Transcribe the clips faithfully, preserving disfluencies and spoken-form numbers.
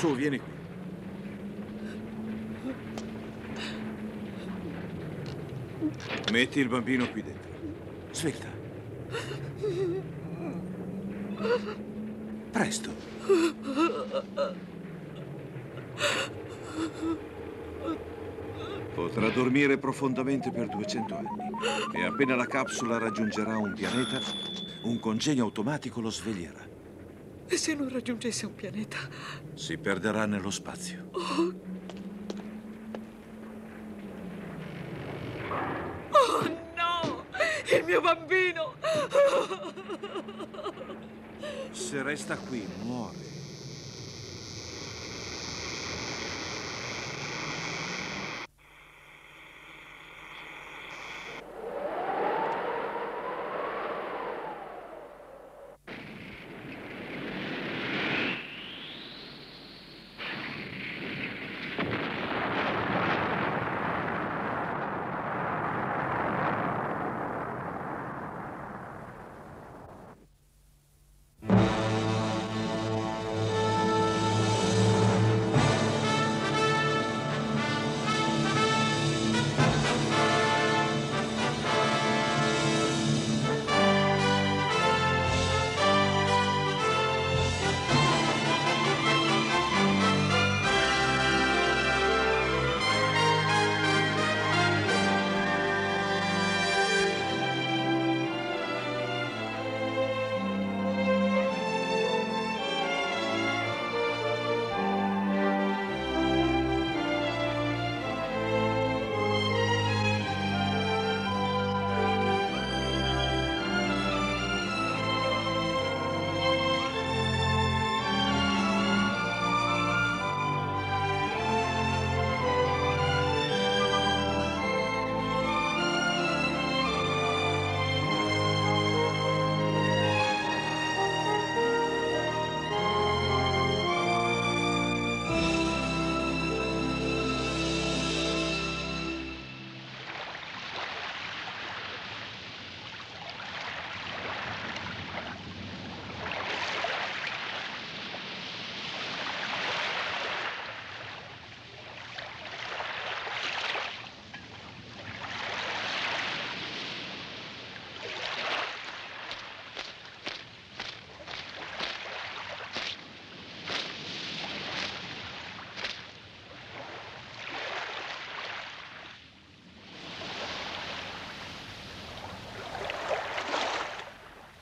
Su, vieni qui. Metti il bambino qui dentro. Svelta. Presto. Potrà dormire profondamente per duecento anni. E appena la capsula raggiungerà un pianeta, un congegno automatico lo sveglierà. E se non raggiungesse un pianeta? Si perderà nello spazio. Oh, oh no! Il mio bambino! Se resta qui, muore.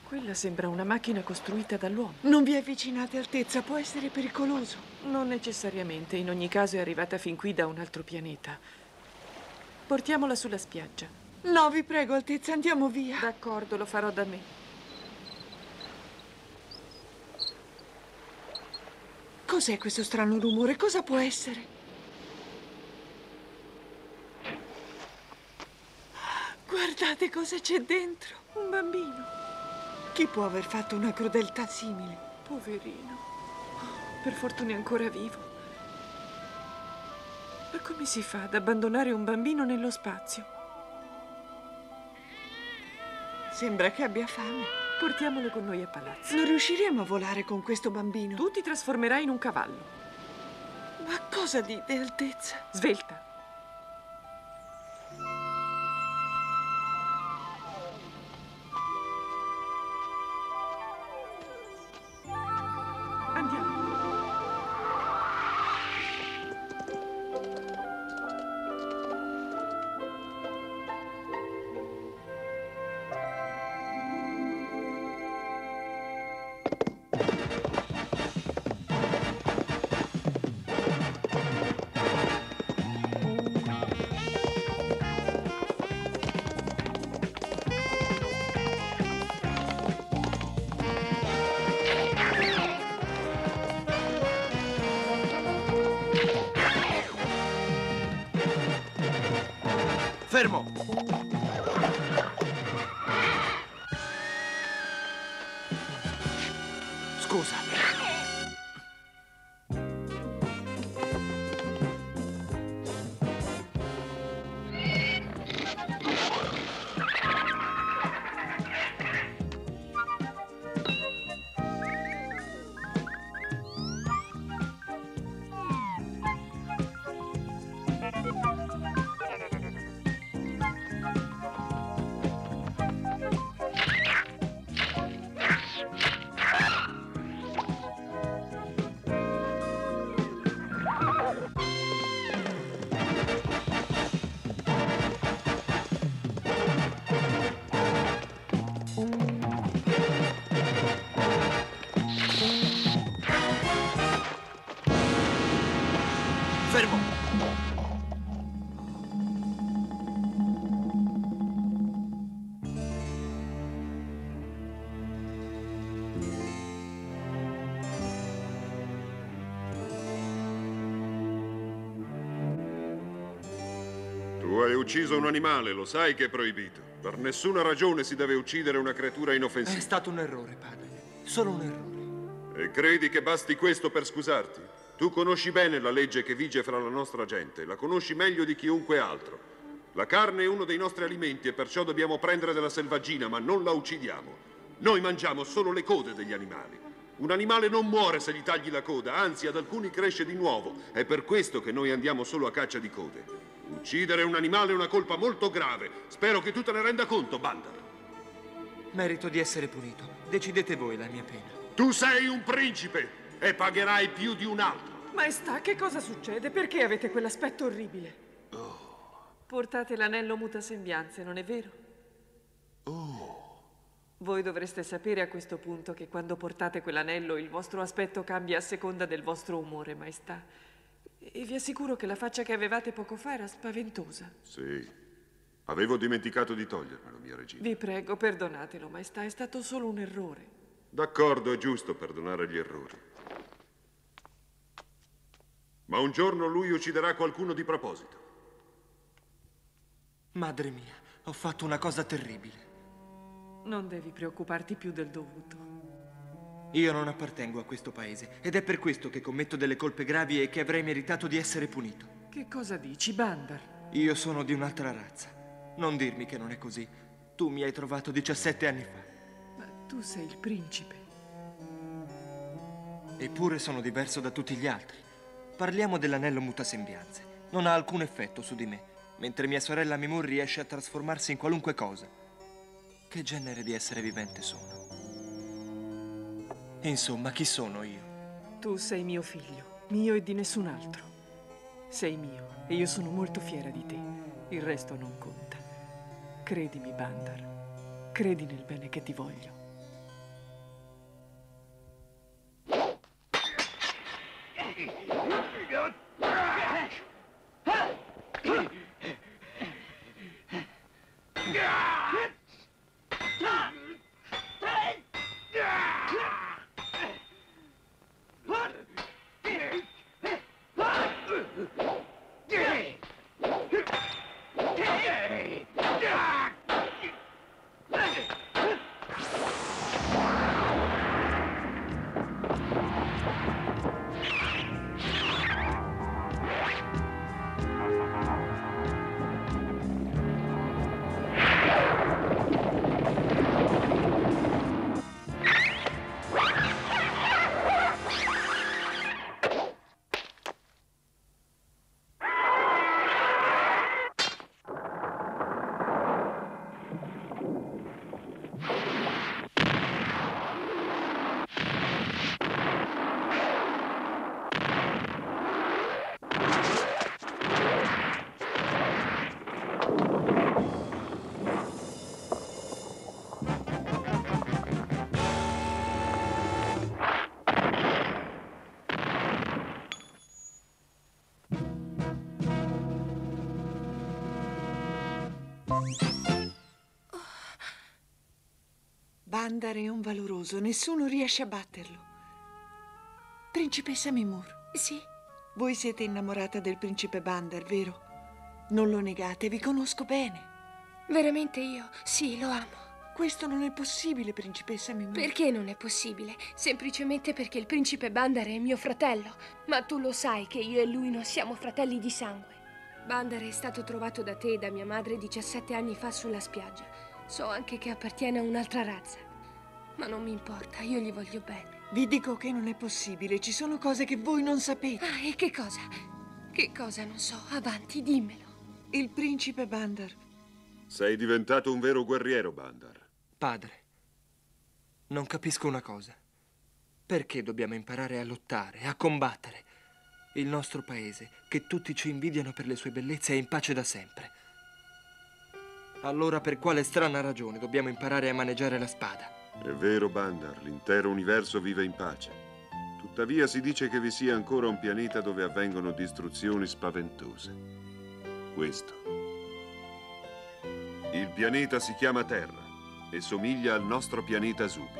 Quella sembra una macchina costruita dall'uomo. Non vi avvicinate, Altezza, può essere pericoloso. Non necessariamente, in ogni caso è arrivata fin qui da un altro pianeta. Portiamola sulla spiaggia. No, vi prego, Altezza, andiamo via. D'accordo, lo farò da me. Cos'è questo strano rumore? Cosa può essere? Guardate cosa c'è dentro, un bambino. Chi può aver fatto una crudeltà simile? Poverino. Per fortuna è ancora vivo. Ma come si fa ad abbandonare un bambino nello spazio? Sembra che abbia fame. Portiamolo con noi a palazzo. Non riusciremo a volare con questo bambino. Tu ti trasformerai in un cavallo. Ma cosa dite, Altezza? Svelta. Tu hai ucciso un animale, lo sai che è proibito. Per nessuna ragione si deve uccidere una creatura inoffensiva. È stato un errore, padre. Solo un errore. E credi che basti questo per scusarti? Tu conosci bene la legge che vige fra la nostra gente. La conosci meglio di chiunque altro. La carne è uno dei nostri alimenti e perciò dobbiamo prendere della selvaggina, ma non la uccidiamo. Noi mangiamo solo le code degli animali. Un animale non muore se gli tagli la coda, anzi ad alcuni cresce di nuovo. È per questo che noi andiamo solo a caccia di code. Uccidere un animale è una colpa molto grave. Spero che tu te ne renda conto, Bander. Merito di essere punito. Decidete voi la mia pena. Tu sei un principe e pagherai più di un altro. Maestà, che cosa succede? Perché avete quell'aspetto orribile? Oh. Portate l'anello muta sembianze, non è vero? Oh. Voi dovreste sapere a questo punto che quando portate quell'anello il vostro aspetto cambia a seconda del vostro umore, maestà. E vi assicuro che la faccia che avevate poco fa era spaventosa. Sì, avevo dimenticato di togliermelo, mia regina. Vi prego, perdonatelo, maestà, è stato solo un errore. D'accordo, è giusto perdonare gli errori. Ma un giorno lui ucciderà qualcuno di proposito. Madre mia, ho fatto una cosa terribile. Non devi preoccuparti più del dovuto. Io non appartengo a questo paese ed è per questo che commetto delle colpe gravi e che avrei meritato di essere punito. Che cosa dici, Bander? Io sono di un'altra razza. Non dirmi che non è così. Tu mi hai trovato diciassette anni fa. Ma tu sei il principe. Eppure sono diverso da tutti gli altri. Parliamo dell'anello mutasembianze. Non ha alcun effetto su di me, mentre mia sorella Mimur riesce a trasformarsi in qualunque cosa. Che genere di essere vivente sono? Insomma, chi sono io? Tu sei mio figlio, mio e di nessun altro. Sei mio e io sono molto fiera di te. Il resto non conta. Credimi, Bander. Credi nel bene che ti voglio. Bander è un valoroso, nessuno riesce a batterlo. Principessa Mimur. Sì. Voi siete innamorata del principe Bander, vero? Non lo negate, vi conosco bene. Veramente io, sì, lo amo. Questo non è possibile, principessa Mimur. Perché non è possibile? Semplicemente perché il principe Bander è mio fratello. Ma tu lo sai che io e lui non siamo fratelli di sangue. Bander è stato trovato da te e da mia madre diciassette anni fa sulla spiaggia. So anche che appartiene a un'altra razza. Ma non mi importa, io gli voglio bene. Vi dico che non è possibile, ci sono cose che voi non sapete. Ah, e che cosa? Che cosa non so? Avanti, dimmelo. Il principe Bander. Sei diventato un vero guerriero, Bander. Padre, non capisco una cosa. Perché dobbiamo imparare a lottare, a combattere? Il nostro paese, che tutti ci invidiano per le sue bellezze, è in pace da sempre. Allora per quale strana ragione dobbiamo imparare a maneggiare la spada? È vero, Bander, l'intero universo vive in pace. Tuttavia si dice che vi sia ancora un pianeta dove avvengono distruzioni spaventose. Questo. Il pianeta si chiama Terra e somiglia al nostro pianeta Zubi.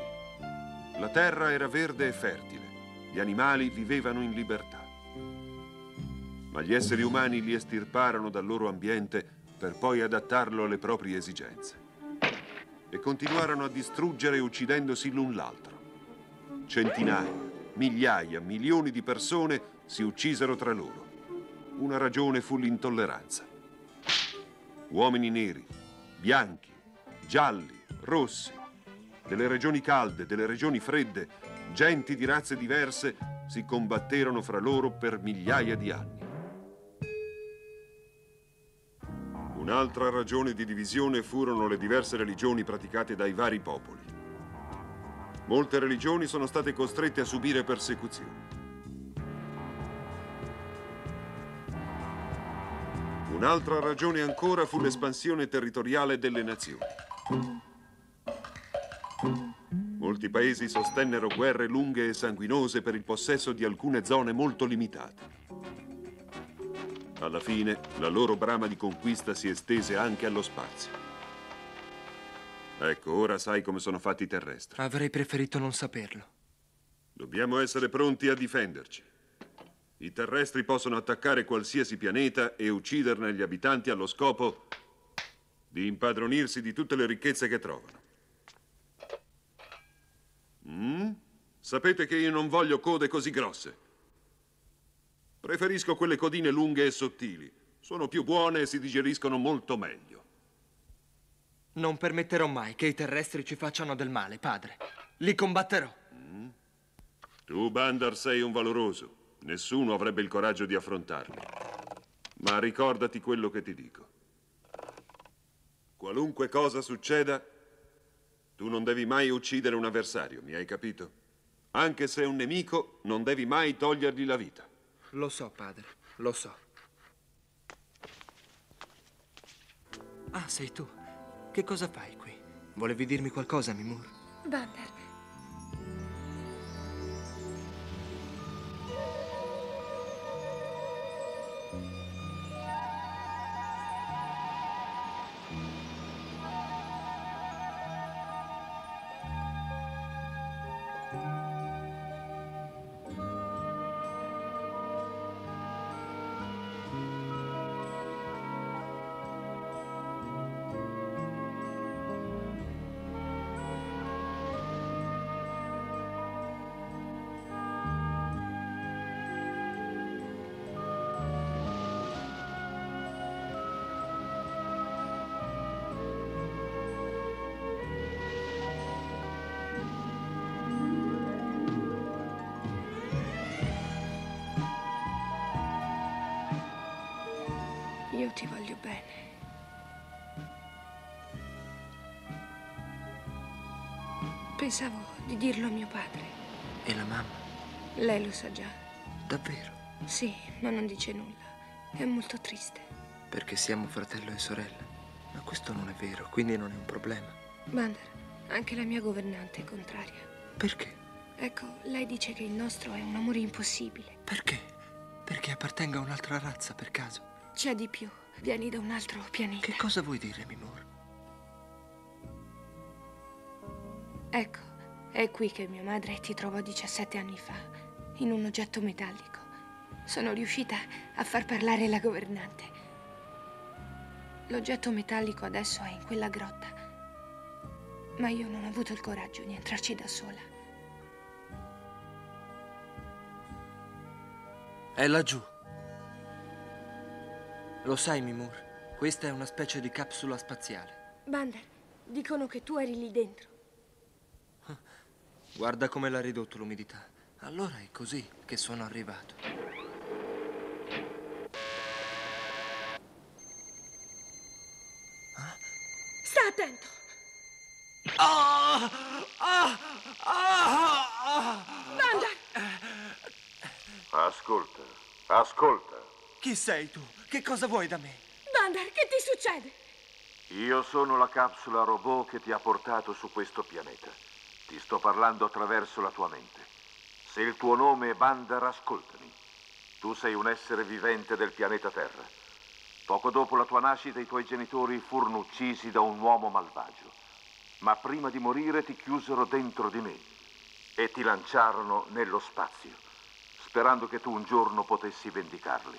La Terra era verde e fertile. Gli animali vivevano in libertà. Ma gli esseri umani li estirparono dal loro ambiente per poi adattarlo alle proprie esigenze. E continuarono a distruggere uccidendosi l'un l'altro. Centinaia, migliaia, milioni di persone si uccisero tra loro. Una ragione fu l'intolleranza. Uomini neri, bianchi, gialli, rossi, delle regioni calde, delle regioni fredde, genti di razze diverse si combatterono fra loro per migliaia di anni. Un'altra ragione di divisione furono le diverse religioni praticate dai vari popoli. Molte religioni sono state costrette a subire persecuzioni. Un'altra ragione ancora fu l'espansione territoriale delle nazioni. Molti paesi sostennero guerre lunghe e sanguinose per il possesso di alcune zone molto limitate. Alla fine, la loro brama di conquista si estese anche allo spazio. Ecco, ora sai come sono fatti i terrestri. Avrei preferito non saperlo. Dobbiamo essere pronti a difenderci. I terrestri possono attaccare qualsiasi pianeta e ucciderne gli abitanti allo scopo di impadronirsi di tutte le ricchezze che trovano. Mm? Sapete che io non voglio code così grosse. Preferisco quelle codine lunghe e sottili. Sono più buone e si digeriscono molto meglio. Non permetterò mai che i terrestri ci facciano del male, padre. Li combatterò. Mm? Tu, Bander, sei un valoroso. Nessuno avrebbe il coraggio di affrontarli. Ma ricordati quello che ti dico. Qualunque cosa succeda, tu non devi mai uccidere un avversario, mi hai capito? Anche se è un nemico, non devi mai togliergli la vita. Lo so, padre, lo so. Ah, sei tu. Che cosa fai qui? Volevi dirmi qualcosa, Mimur? Bander. Io ti voglio bene. Pensavo di dirlo a mio padre. E la mamma? Lei lo sa già. Davvero? Sì, ma non dice nulla. È molto triste. Perché siamo fratello e sorella. Ma questo non è vero, quindi non è un problema. Bander, anche la mia governante è contraria. Perché? Ecco, lei dice che il nostro è un amore impossibile. Perché? Perché appartenga a un'altra razza, per caso? C'è di più. Vieni da un altro pianeta. Che cosa vuoi dire, Mimur? Ecco, è qui che mia madre ti trovò diciassette anni fa, in un oggetto metallico. Sono riuscita a far parlare la governante. L'oggetto metallico adesso è in quella grotta, ma io non ho avuto il coraggio di entrarci da sola. È laggiù. Lo sai, Mimur, questa è una specie di capsula spaziale. Bander, dicono che tu eri lì dentro. Guarda come l'ha ridotto l'umidità. Allora è così che sono arrivato. Sta attento! Ah! Ah! Ah! Ah! Bander! Ascolta, ascolta. Chi sei tu? Che cosa vuoi da me? Bander, che ti succede? Io sono la capsula robot che ti ha portato su questo pianeta. Ti sto parlando attraverso la tua mente. Se il tuo nome è Bander, ascoltami. Tu sei un essere vivente del pianeta Terra. Poco dopo la tua nascita i tuoi genitori furono uccisi da un uomo malvagio. Ma prima di morire ti chiusero dentro di me e ti lanciarono nello spazio, sperando che tu un giorno potessi vendicarli.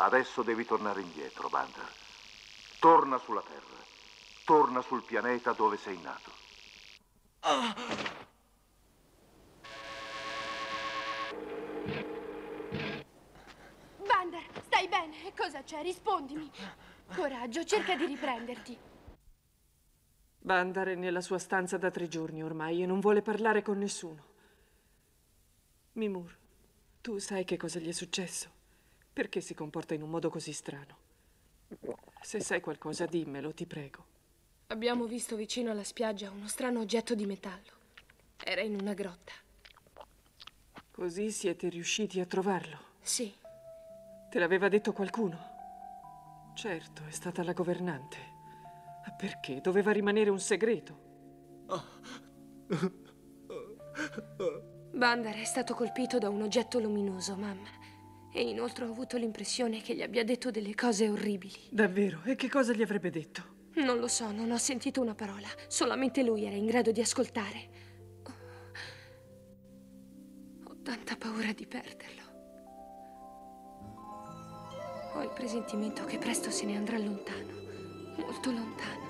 Adesso devi tornare indietro, Bander. Torna sulla Terra. Torna sul pianeta dove sei nato. Ah. Bander, stai bene? Cosa c'è? Rispondimi. Coraggio, cerca di riprenderti. Bander è nella sua stanza da tre giorni ormai e non vuole parlare con nessuno. Mimur, tu sai che cosa gli è successo? Perché si comporta in un modo così strano? Se sai qualcosa, dimmelo, ti prego. Abbiamo visto vicino alla spiaggia uno strano oggetto di metallo. Era in una grotta. Così siete riusciti a trovarlo? Sì. Te l'aveva detto qualcuno? Certo, è stata la governante. Perché? Doveva rimanere un segreto. Bander è stato colpito da un oggetto luminoso, mamma. E inoltre ho avuto l'impressione che gli abbia detto delle cose orribili. Davvero? E che cosa gli avrebbe detto? Non lo so, non ho sentito una parola. Solamente lui era in grado di ascoltare. Ho tanta paura di perderlo. Ho il presentimento che presto se ne andrà lontano. Molto lontano.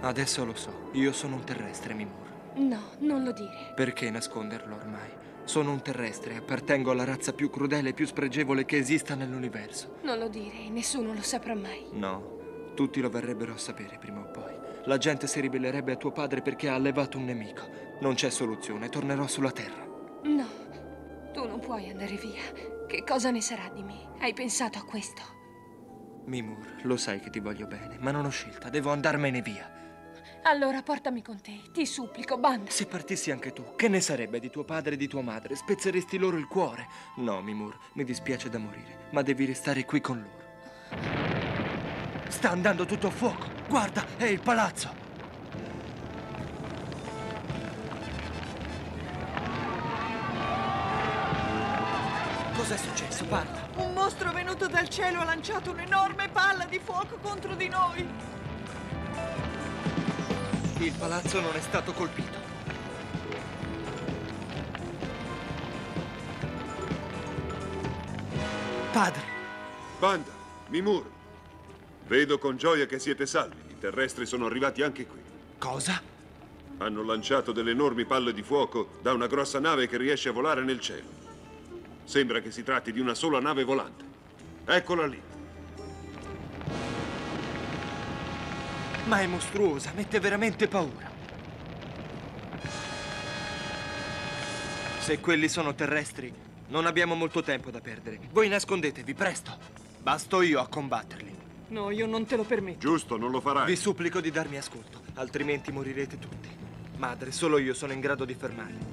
Adesso lo so. Io sono un terrestre, Mimur. No, non lo dire. Perché nasconderlo ormai? Sono un terrestre, appartengo alla razza più crudele e più spregevole che esista nell'universo. Non lo dire, nessuno lo saprà mai. No, tutti lo verrebbero a sapere prima o poi. La gente si ribellerebbe a tuo padre perché ha allevato un nemico. Non c'è soluzione, tornerò sulla Terra. No, tu non puoi andare via. Che cosa ne sarà di me? Hai pensato a questo? Mimur, lo sai che ti voglio bene, ma non ho scelta, devo andarmene via. Allora portami con te, ti supplico, Bander. Se partissi anche tu, che ne sarebbe di tuo padre e di tua madre? Spezzeresti loro il cuore. No, Mimur, mi dispiace da morire, ma devi restare qui con loro. Sta andando tutto a fuoco, guarda, è il palazzo. Cosa è successo? Parla. Un mostro venuto dal cielo ha lanciato un'enorme palla di fuoco contro di noi. Il palazzo non è stato colpito. Padre. Banda, Mimur. Vedo con gioia che siete salvi. I terrestri sono arrivati anche qui. Cosa? Hanno lanciato delle enormi palle di fuoco da una grossa nave che riesce a volare nel cielo. Sembra che si tratti di una sola nave volante. Eccola lì. Ma è mostruosa, mette veramente paura. Se quelli sono terrestri, non abbiamo molto tempo da perdere. Voi nascondetevi, presto. Basto io a combatterli. No, io non te lo permetto. Giusto, non lo farai. Vi supplico di darmi ascolto, altrimenti morirete tutti. Madre, solo io sono in grado di fermarli.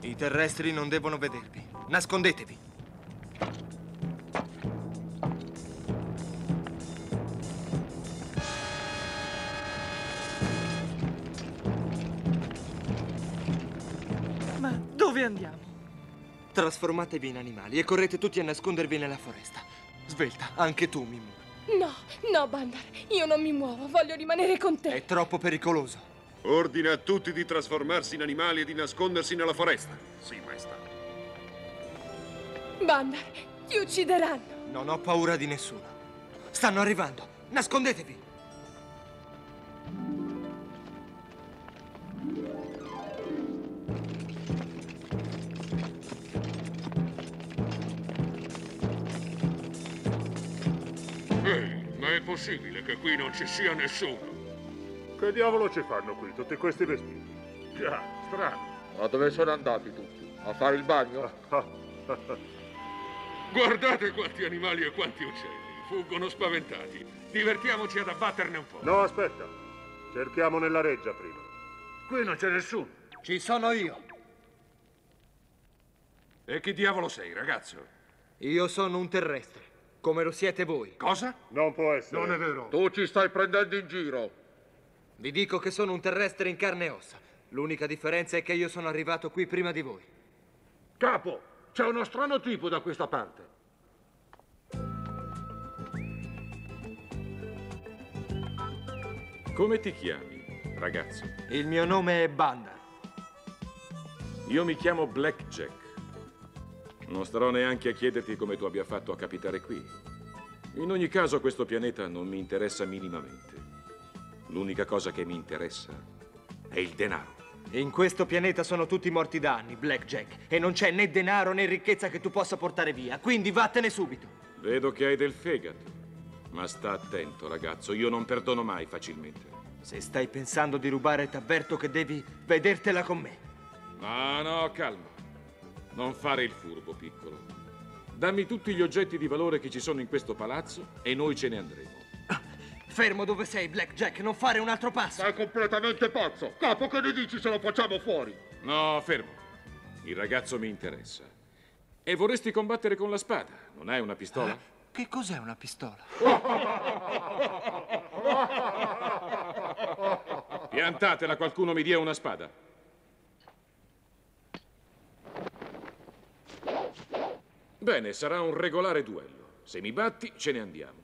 I terrestri non devono vedervi. Nascondetevi. Ma dove andiamo? Trasformatevi in animali e correte tutti a nascondervi nella foresta. Svelta, anche tu, Mimur. No, no, Bander. Io non mi muovo, voglio rimanere con te. È troppo pericoloso. Ordina a tutti di trasformarsi in animali e di nascondersi nella foresta. Sì, maestà. Bander, ti uccideranno. Non ho paura di nessuno. Stanno arrivando. Nascondetevi. Ehi, ma è possibile che qui non ci sia nessuno? Che diavolo ci fanno qui, tutti questi vestiti? Già, strano. Ma dove sono andati tutti? A fare il bagno? Guardate quanti animali e quanti uccelli. Fuggono spaventati. Divertiamoci ad abbatterne un po'. No, aspetta. Cerchiamo nella reggia prima. Qui non c'è nessuno. Ci sono io. E chi diavolo sei, ragazzo? Io sono un terrestre, come lo siete voi. Cosa? Non può essere. Non è vero. Tu ci stai prendendo in giro. Vi dico che sono un terrestre in carne e ossa. L'unica differenza è che io sono arrivato qui prima di voi. Capo, c'è uno strano tipo da questa parte. Come ti chiami? ragazzo. Il mio nome è Bander. Io mi chiamo Black Jack. Non starò neanche a chiederti come tu abbia fatto a capitare qui. In ogni caso, questo pianeta non mi interessa minimamente. L'unica cosa che mi interessa è il denaro. In questo pianeta sono tutti morti da anni, Black Jack, e non c'è né denaro né ricchezza che tu possa portare via, quindi vattene subito. Vedo che hai del fegato, ma sta attento, ragazzo, io non perdono mai facilmente. Se stai pensando di rubare, t'avverto che devi vedertela con me. Ah, no, calma. Non fare il furbo, piccolo. Dammi tutti gli oggetti di valore che ci sono in questo palazzo e noi ce ne andremo. Ah, fermo dove sei, Black Jack, non fare un altro passo. Sei completamente pazzo. Capo, che ne dici se lo facciamo fuori? No, fermo. Il ragazzo mi interessa. E vorresti combattere con la spada? Non hai una pistola? Ah, che cos'è una pistola? Piantatela, qualcuno mi dia una spada. Bene, sarà un regolare duello. Se mi batti, ce ne andiamo.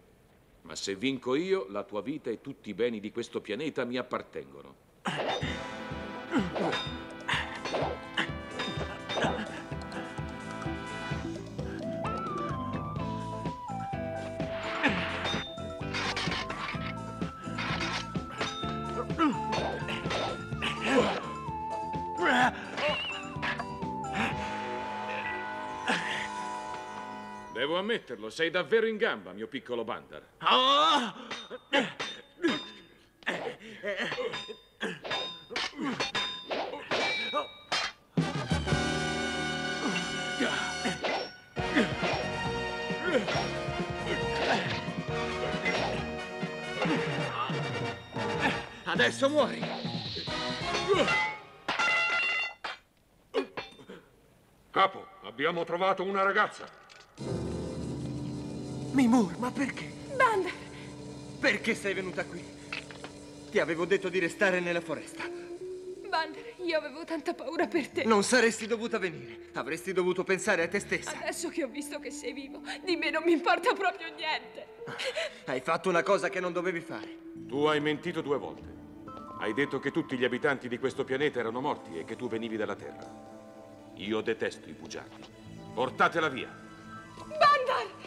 Ma se vinco io, la tua vita e tutti i beni di questo pianeta mi appartengono. Devo ammetterlo, sei davvero in gamba, mio piccolo Bander. Oh! Adesso muori. Capo, abbiamo trovato una ragazza. Mimur, ma perché? Bander! Perché sei venuta qui? Ti avevo detto di restare nella foresta. Bander, io avevo tanta paura per te. Non saresti dovuta venire. Avresti dovuto pensare a te stessa. Adesso che ho visto che sei vivo, di me non mi importa proprio niente. Hai fatto una cosa che non dovevi fare. Tu hai mentito due volte. Hai detto che tutti gli abitanti di questo pianeta erano morti e che tu venivi dalla Terra. Io detesto i bugiardi. Portatela via. Bander!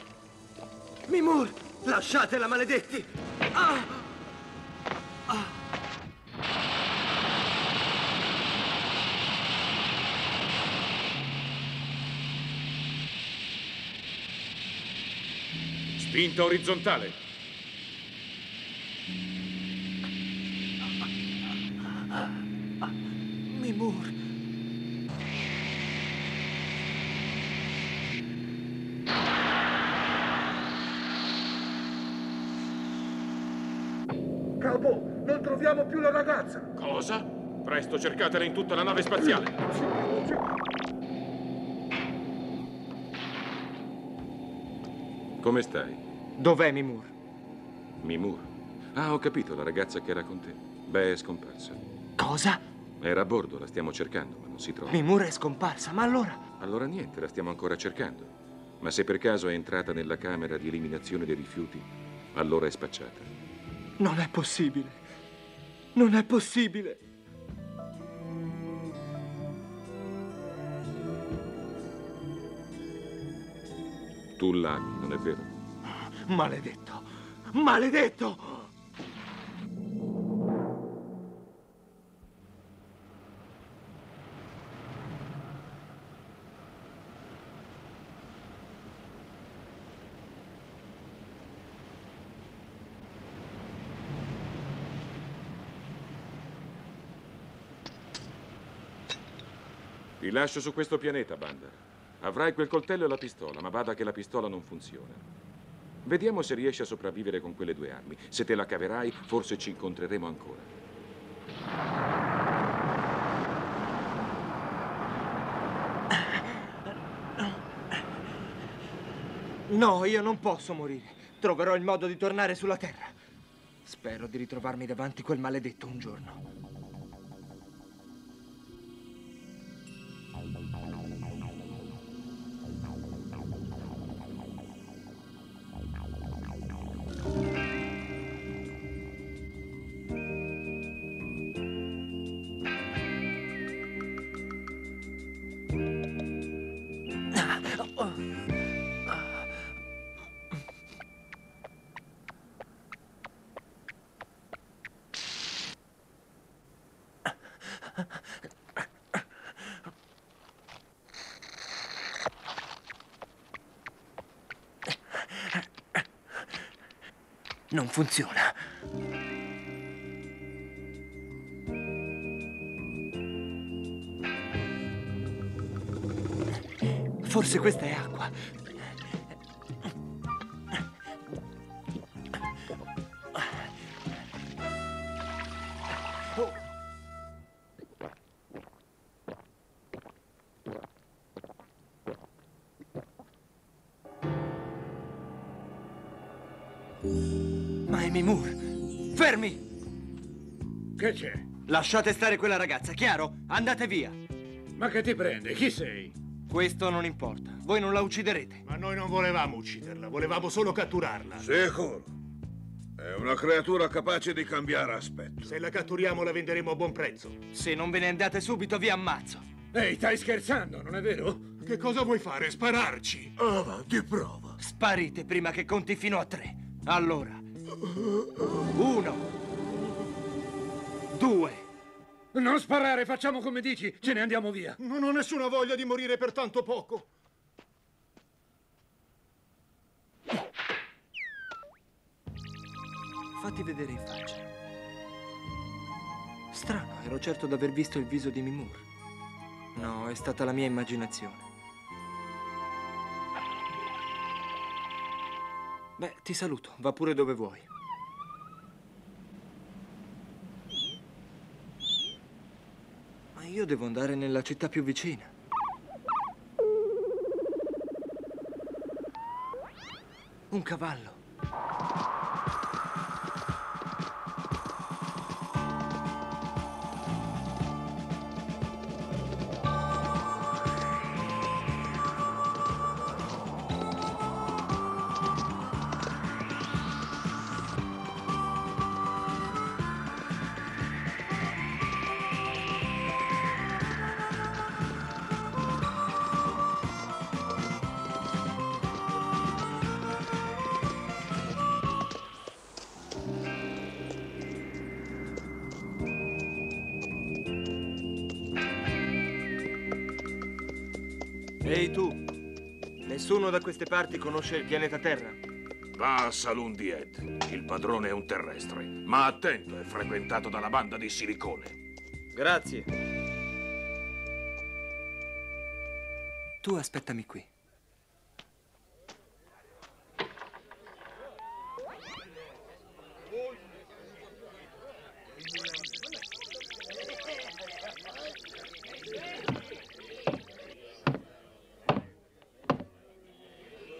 Mimur, lasciatela, maledetti! Ah! Ah! Spinta orizzontale. Ah, ah, ah, ah. Mimur. Non troviamo più la ragazza. Cosa? Presto, cercatela in tutta la nave spaziale. Come stai? Dov'è Mimur? Mimur? Ah, ho capito, la ragazza che era con te. Beh, è scomparsa. Cosa? Era a bordo, la stiamo cercando, ma non si trova. Mimur è scomparsa, ma allora? Allora niente, la stiamo ancora cercando. Ma se per caso è entrata nella camera di eliminazione dei rifiuti, allora è spacciata. Non è possibile. Non è possibile. Tu l'ami, non è vero? Maledetto. Maledetto! Ti lascio su questo pianeta, Bander. Avrai quel coltello e la pistola, ma bada che la pistola non funziona. Vediamo se riesci a sopravvivere con quelle due armi. Se te la caverai, forse ci incontreremo ancora. No, io non posso morire. Troverò il modo di tornare sulla Terra. Spero di ritrovarmi davanti quel maledetto un giorno. non funziona. Forse questa è acqua. Ma è Mimur! Fermi! Che c'è? Lasciate stare quella ragazza, chiaro? Andate via! Ma che ti prende? Chi sei? Questo non importa. Voi non la ucciderete. Ma noi non volevamo ucciderla, volevamo solo catturarla. Sicuro. È una creatura capace di cambiare aspetto. Se la catturiamo la venderemo a buon prezzo. Se non ve ne andate subito vi ammazzo. Ehi, stai scherzando, non è vero? Che cosa vuoi fare? Spararci? Avanti, prova. Sparite prima che conti fino a tre. Allora. Uno. Due. Non sparare, facciamo come dici, ce ne andiamo via. Non ho nessuna voglia di morire per tanto poco. Fatti vedere in faccia. Strano, ero certo di aver visto il viso di Mimur. No, è stata la mia immaginazione. Beh, ti saluto, va pure dove vuoi. Io devo andare nella città più vicina. Un cavallo. Ehi tu, nessuno da queste parti conosce il pianeta Terra? Va a Salundiet, il padrone è un terrestre, ma attento, è frequentato dalla banda di silicone. Grazie. Tu aspettami qui.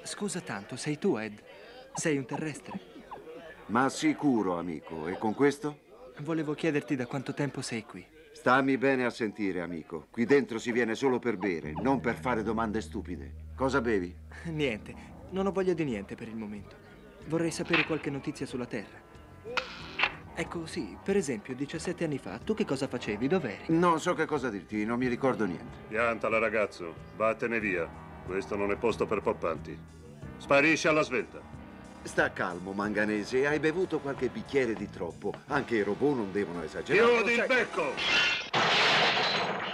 Scusa tanto, sei tu, Ed? Sei un terrestre? Ma sicuro, amico. E con questo? Volevo chiederti da quanto tempo sei qui. Stammi bene a sentire, amico. Qui dentro si viene solo per bere, non per fare domande stupide. Cosa bevi? Niente. Non ho voglia di niente per il momento. Vorrei sapere qualche notizia sulla Terra. Ecco, sì, per esempio, diciassette anni fa, tu che cosa facevi? Dov'eri? Non so che cosa dirti, non mi ricordo niente. Piantala, ragazzo. Vattene via. Questo non è posto per poppanti. Sparisci alla svelta. Sta calmo, Manganese. Hai bevuto qualche bicchiere di troppo. Anche i robot non devono esagerare. Chiudi il becco!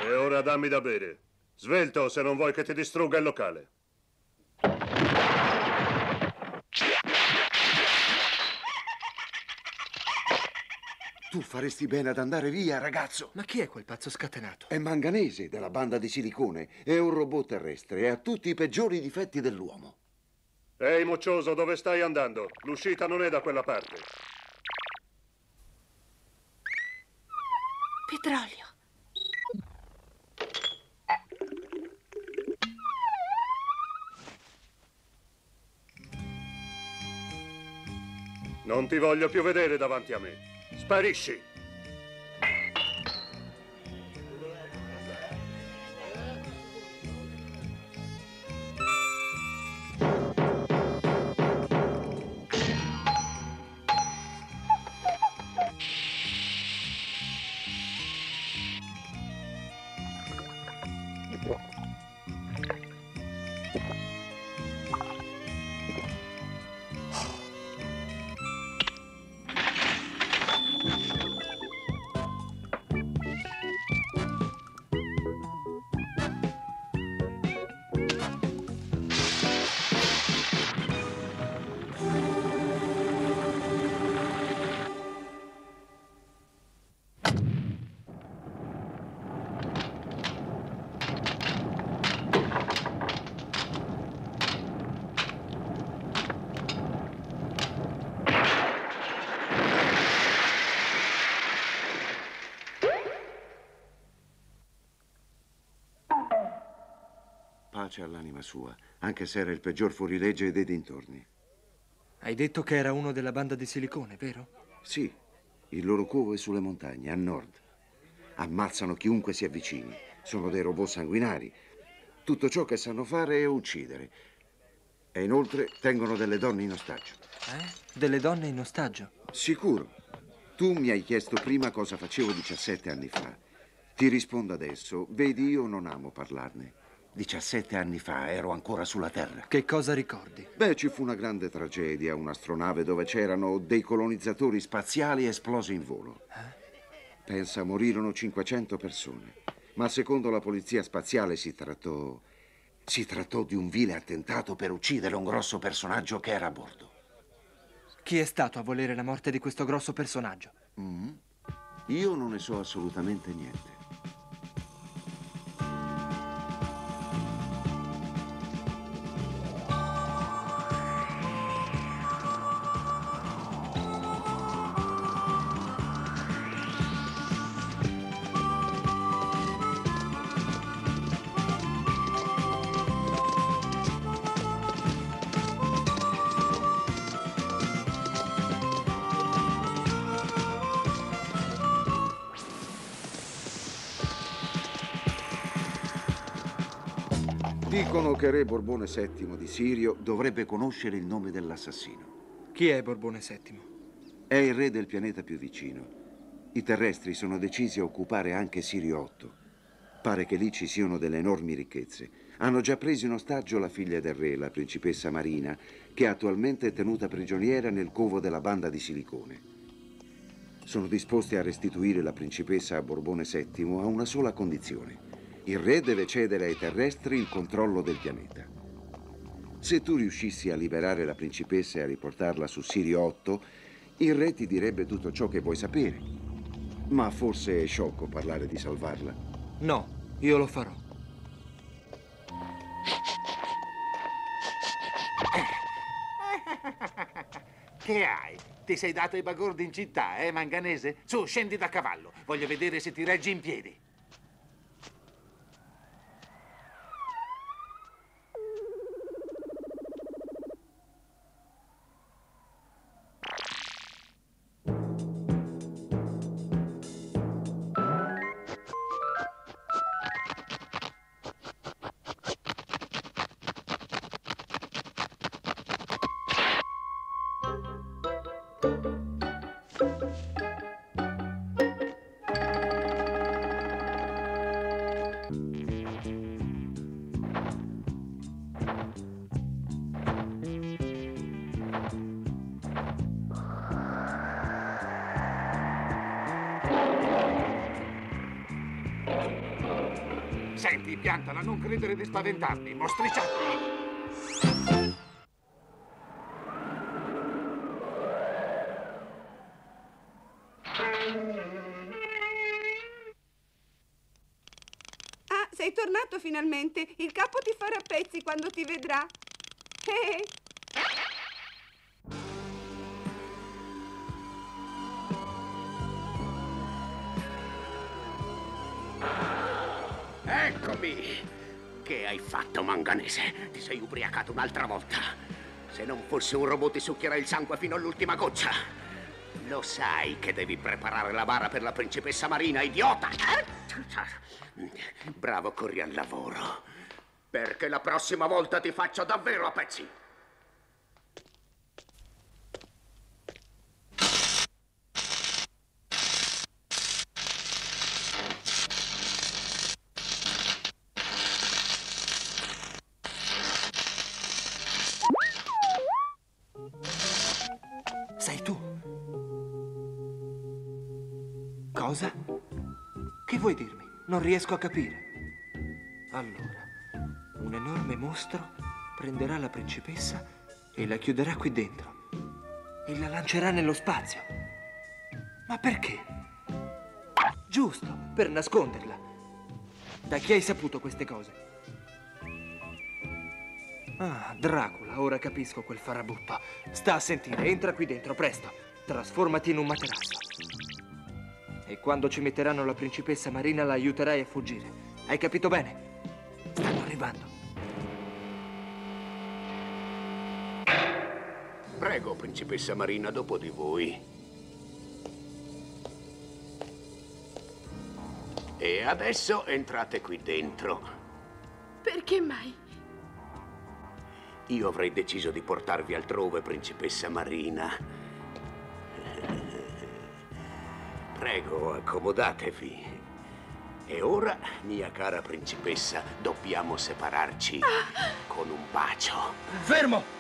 E ora dammi da bere. Svelto, se non vuoi che ti distrugga il locale. Tu faresti bene ad andare via, ragazzo. Ma chi è quel pazzo scatenato? È Manganese, della banda di silicone. È un robot terrestre e ha tutti i peggiori difetti dell'uomo. Ehi, moccioso, dove stai andando? L'uscita non è da quella parte. Petrolio. Non ti voglio più vedere davanti a me. Sparisci. pace all'anima sua, anche se era il peggior fuorilegge dei dintorni. Hai detto che era uno della banda di silicone, vero? Sì, il loro covo è sulle montagne, a nord. Ammazzano chiunque si avvicini. Sono dei robot sanguinari. Tutto ciò che sanno fare è uccidere. E inoltre tengono delle donne in ostaggio. Eh? Delle donne in ostaggio? Sicuro. Tu mi hai chiesto prima cosa facevo diciassette anni fa. Ti rispondo adesso. Vedi, io non amo parlarne. diciassette anni fa ero ancora sulla Terra. Che cosa ricordi? Beh, ci fu una grande tragedia, un'astronave dove c'erano dei colonizzatori spaziali esplosi in volo. Eh? Pensa, morirono cinquecento persone. Ma secondo la polizia spaziale si trattò... si trattò di un vile attentato per uccidere un grosso personaggio che era a bordo. Chi è stato a volere la morte di questo grosso personaggio? Mm-hmm. Io non ne so assolutamente niente. Dicono che re Borbone settimo di Sirio dovrebbe conoscere il nome dell'assassino. Chi è Borbone settimo? È il re del pianeta più vicino. I terrestri sono decisi a occupare anche Sirio ottavo. Pare che lì ci siano delle enormi ricchezze. Hanno già preso in ostaggio la figlia del re, la principessa Marina, che attualmente è tenuta prigioniera nel covo della banda di silicone. Sono disposti a restituire la principessa a Borbone settimo a una sola condizione. Il re deve cedere ai terrestri il controllo del pianeta. Se tu riuscissi a liberare la principessa e a riportarla su Sirio ottavo, il re ti direbbe tutto ciò che vuoi sapere. Ma forse è sciocco parlare di salvarla. No, io lo farò. Che hai? Ti sei dato ai bagordi in città, eh, manganese? Su, scendi da cavallo. Voglio vedere se ti reggi in piedi. Senti, piantala, non credere di spaventarmi, mostriciattolo! Finalmente, il capo ti farà a pezzi quando ti vedrà. Hey. Eccomi! Che hai fatto, manganese? Ti sei ubriacato un'altra volta. Se non fosse un robot ti succhierà il sangue fino all'ultima goccia. Lo sai che devi preparare la bara per la principessa Marina, idiota! Bravo, corri al lavoro, perché la prossima volta ti faccio davvero a pezzi. Sei tu? Cosa? Che vuoi dirmi? Non riesco a capire. Allora, un enorme mostro prenderà la principessa e la chiuderà qui dentro e la lancerà nello spazio. Ma perché? Giusto, per nasconderla. Da chi hai saputo queste cose? Ah, Dracula, ora capisco quel farabutto. Sta a sentire, entra qui dentro, presto. Trasformati in un materasso. E quando ci metteranno la principessa Marina la aiuterai a fuggire. Hai capito bene? Stanno arrivando. Prego, principessa Marina, dopo di voi. E adesso entrate qui dentro. Perché mai? Io avrei deciso di portarvi altrove, principessa Marina. Prego, accomodatevi. E ora, mia cara principessa, dobbiamo separarci con un bacio. Fermo!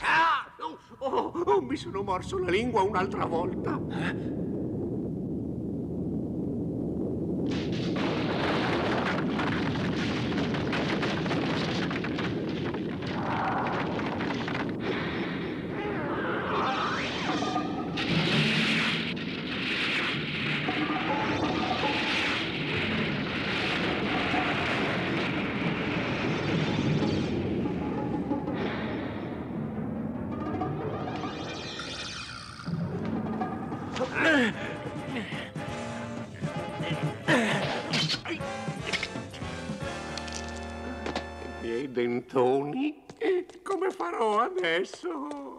Ah! Oh, oh, oh, mi sono morso la lingua un'altra volta. Eh? Dentoni? Come farò adesso?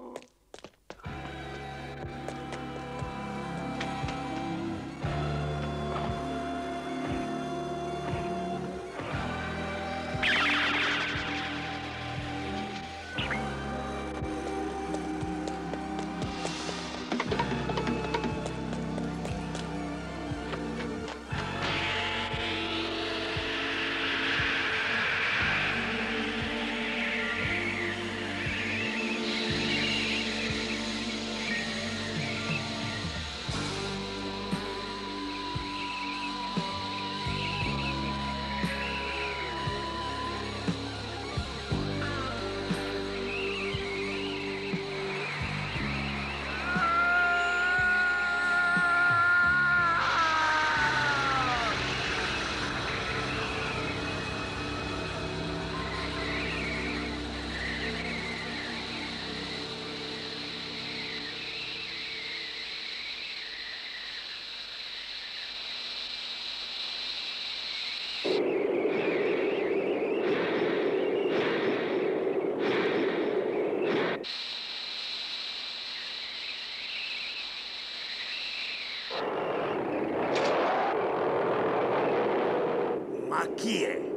Chi è?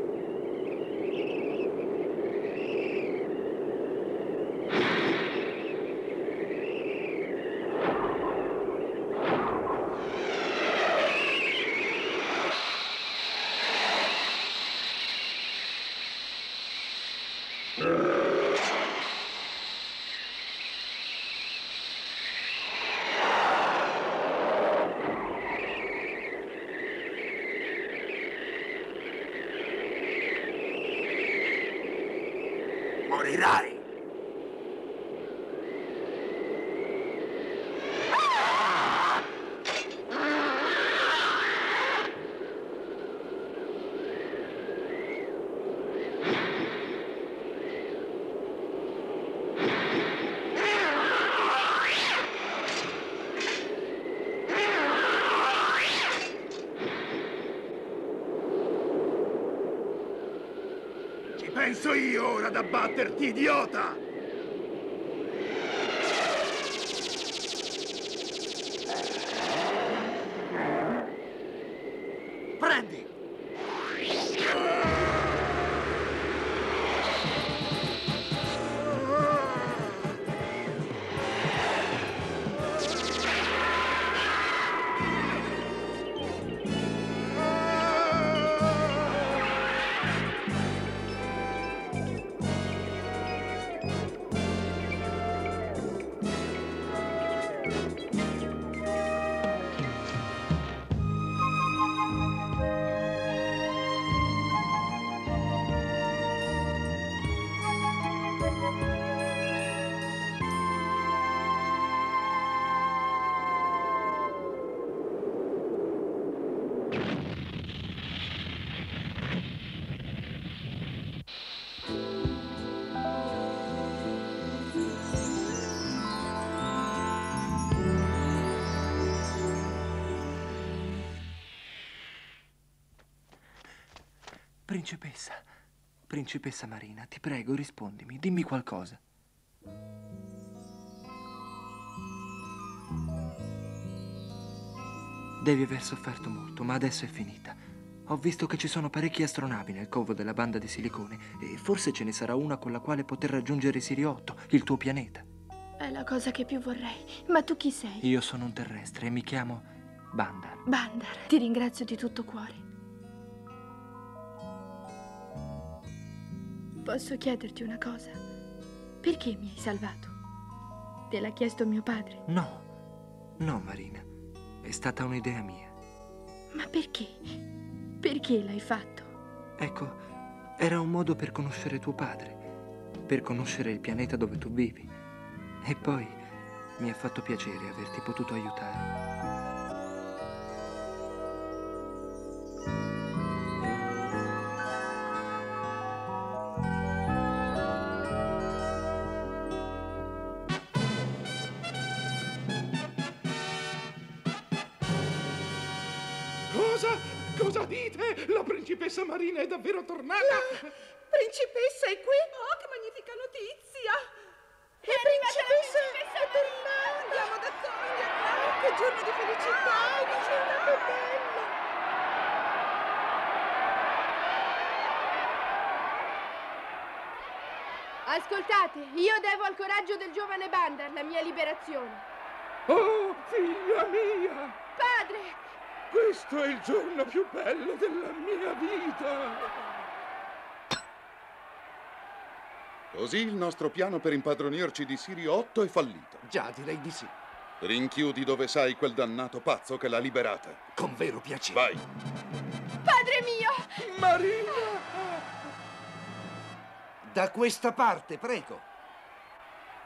Penso io ora ad abbatterti, idiota! Prendi! Principessa, Principessa Marina, ti prego, rispondimi, dimmi qualcosa. Devi aver sofferto molto, ma adesso è finita. Ho visto che ci sono parecchie astronavi nel covo della banda di silicone e forse ce ne sarà una con la quale poter raggiungere Siriotto, il tuo pianeta. È la cosa che più vorrei, ma tu chi sei? Io sono un terrestre e mi chiamo Bander. Bander, ti ringrazio di tutto cuore. Posso chiederti una cosa? Perché mi hai salvato? Te l'ha chiesto mio padre? No, no Marina, è stata un'idea mia. Ma perché? Perché l'hai fatto? Ecco, era un modo per conoscere tuo padre, per conoscere il pianeta dove tu vivi. E poi mi ha fatto piacere averti potuto aiutare. Cosa dite? La principessa Marina è davvero tornata! La principessa è qui? Oh, che magnifica notizia! La, la principessa, principessa è tornata! Andiamo d'accordo! Ah, che giorno di felicità! Ah, che giorno che bello! Ascoltate, io devo al coraggio del giovane Bander la mia liberazione. Oh, figlia mia! Padre! Questo è il giorno più bello della mia vita! Così il nostro piano per impadronirci di Siriotto è fallito. Già, direi di sì. Rinchiudi dove sai quel dannato pazzo che l'ha liberata. Con vero piacere. Vai! Padre mio! Marina! Da questa parte, prego.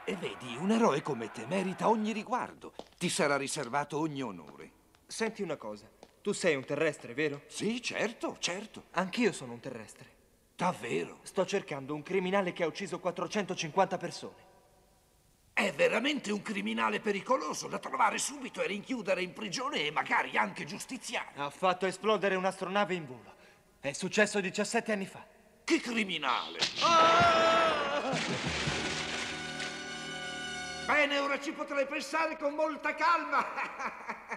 E vedi, un eroe come te merita ogni riguardo. Ti sarà riservato ogni onore. Senti una cosa, tu sei un terrestre, vero? Sì, certo, certo. Anch'io sono un terrestre. Davvero? Sto cercando un criminale che ha ucciso quattrocentocinquanta persone. È veramente un criminale pericoloso da trovare subito e rinchiudere in prigione e magari anche giustiziare. Ha fatto esplodere un'astronave in volo. È successo diciassette anni fa. Che criminale! Ah! Bene, ora ci potrei pensare con molta calma.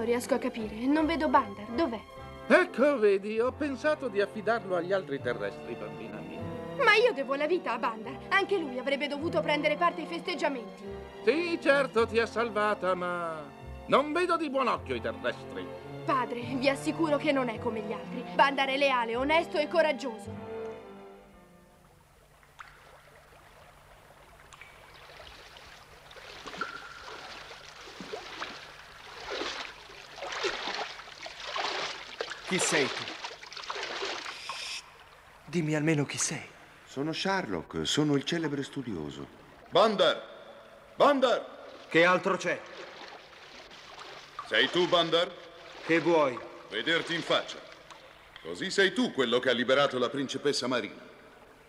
Riesco a capire, non vedo Bander, dov'è? Ecco, vedi, ho pensato di affidarlo agli altri terrestri, bambina mia. Ma io devo la vita a Bander, anche lui avrebbe dovuto prendere parte ai festeggiamenti. Sì, certo, ti ha salvata, ma non vedo di buon occhio i terrestri. Padre, vi assicuro che non è come gli altri. Bander è leale, onesto e coraggioso. Chi sei tu? Dimmi almeno chi sei. Sono Sherlock, sono il celebre studioso. Bander! Bander! Che altro c'è? Sei tu, Bander? Che vuoi? Vederti in faccia. Così sei tu quello che ha liberato la principessa Marina.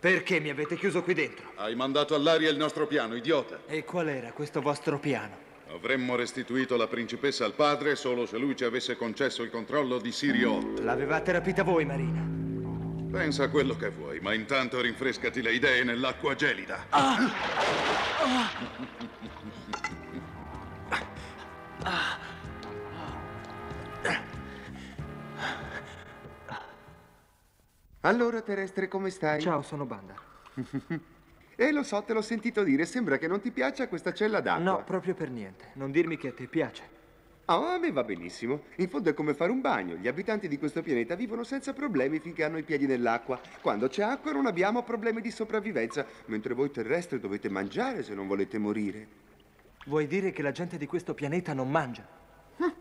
Perché mi avete chiuso qui dentro? Hai mandato all'aria il nostro piano, idiota. E qual era questo vostro piano? Avremmo restituito la principessa al padre solo se lui ci avesse concesso il controllo di Siriotto. L'avevate rapita voi, Marina. Pensa a quello che vuoi, ma intanto rinfrescati le idee nell'acqua gelida. Ah! Ah! Allora, terrestre, come stai? Ciao, sono Bander. E lo so, te l'ho sentito dire, sembra che non ti piaccia questa cella d'acqua. No, proprio per niente. Non dirmi che a te piace. Ah, a me va benissimo. In fondo è come fare un bagno. Gli abitanti di questo pianeta vivono senza problemi finché hanno i piedi nell'acqua. Quando c'è acqua non abbiamo problemi di sopravvivenza, mentre voi terrestri dovete mangiare se non volete morire. Vuoi dire che la gente di questo pianeta non mangia? Ah,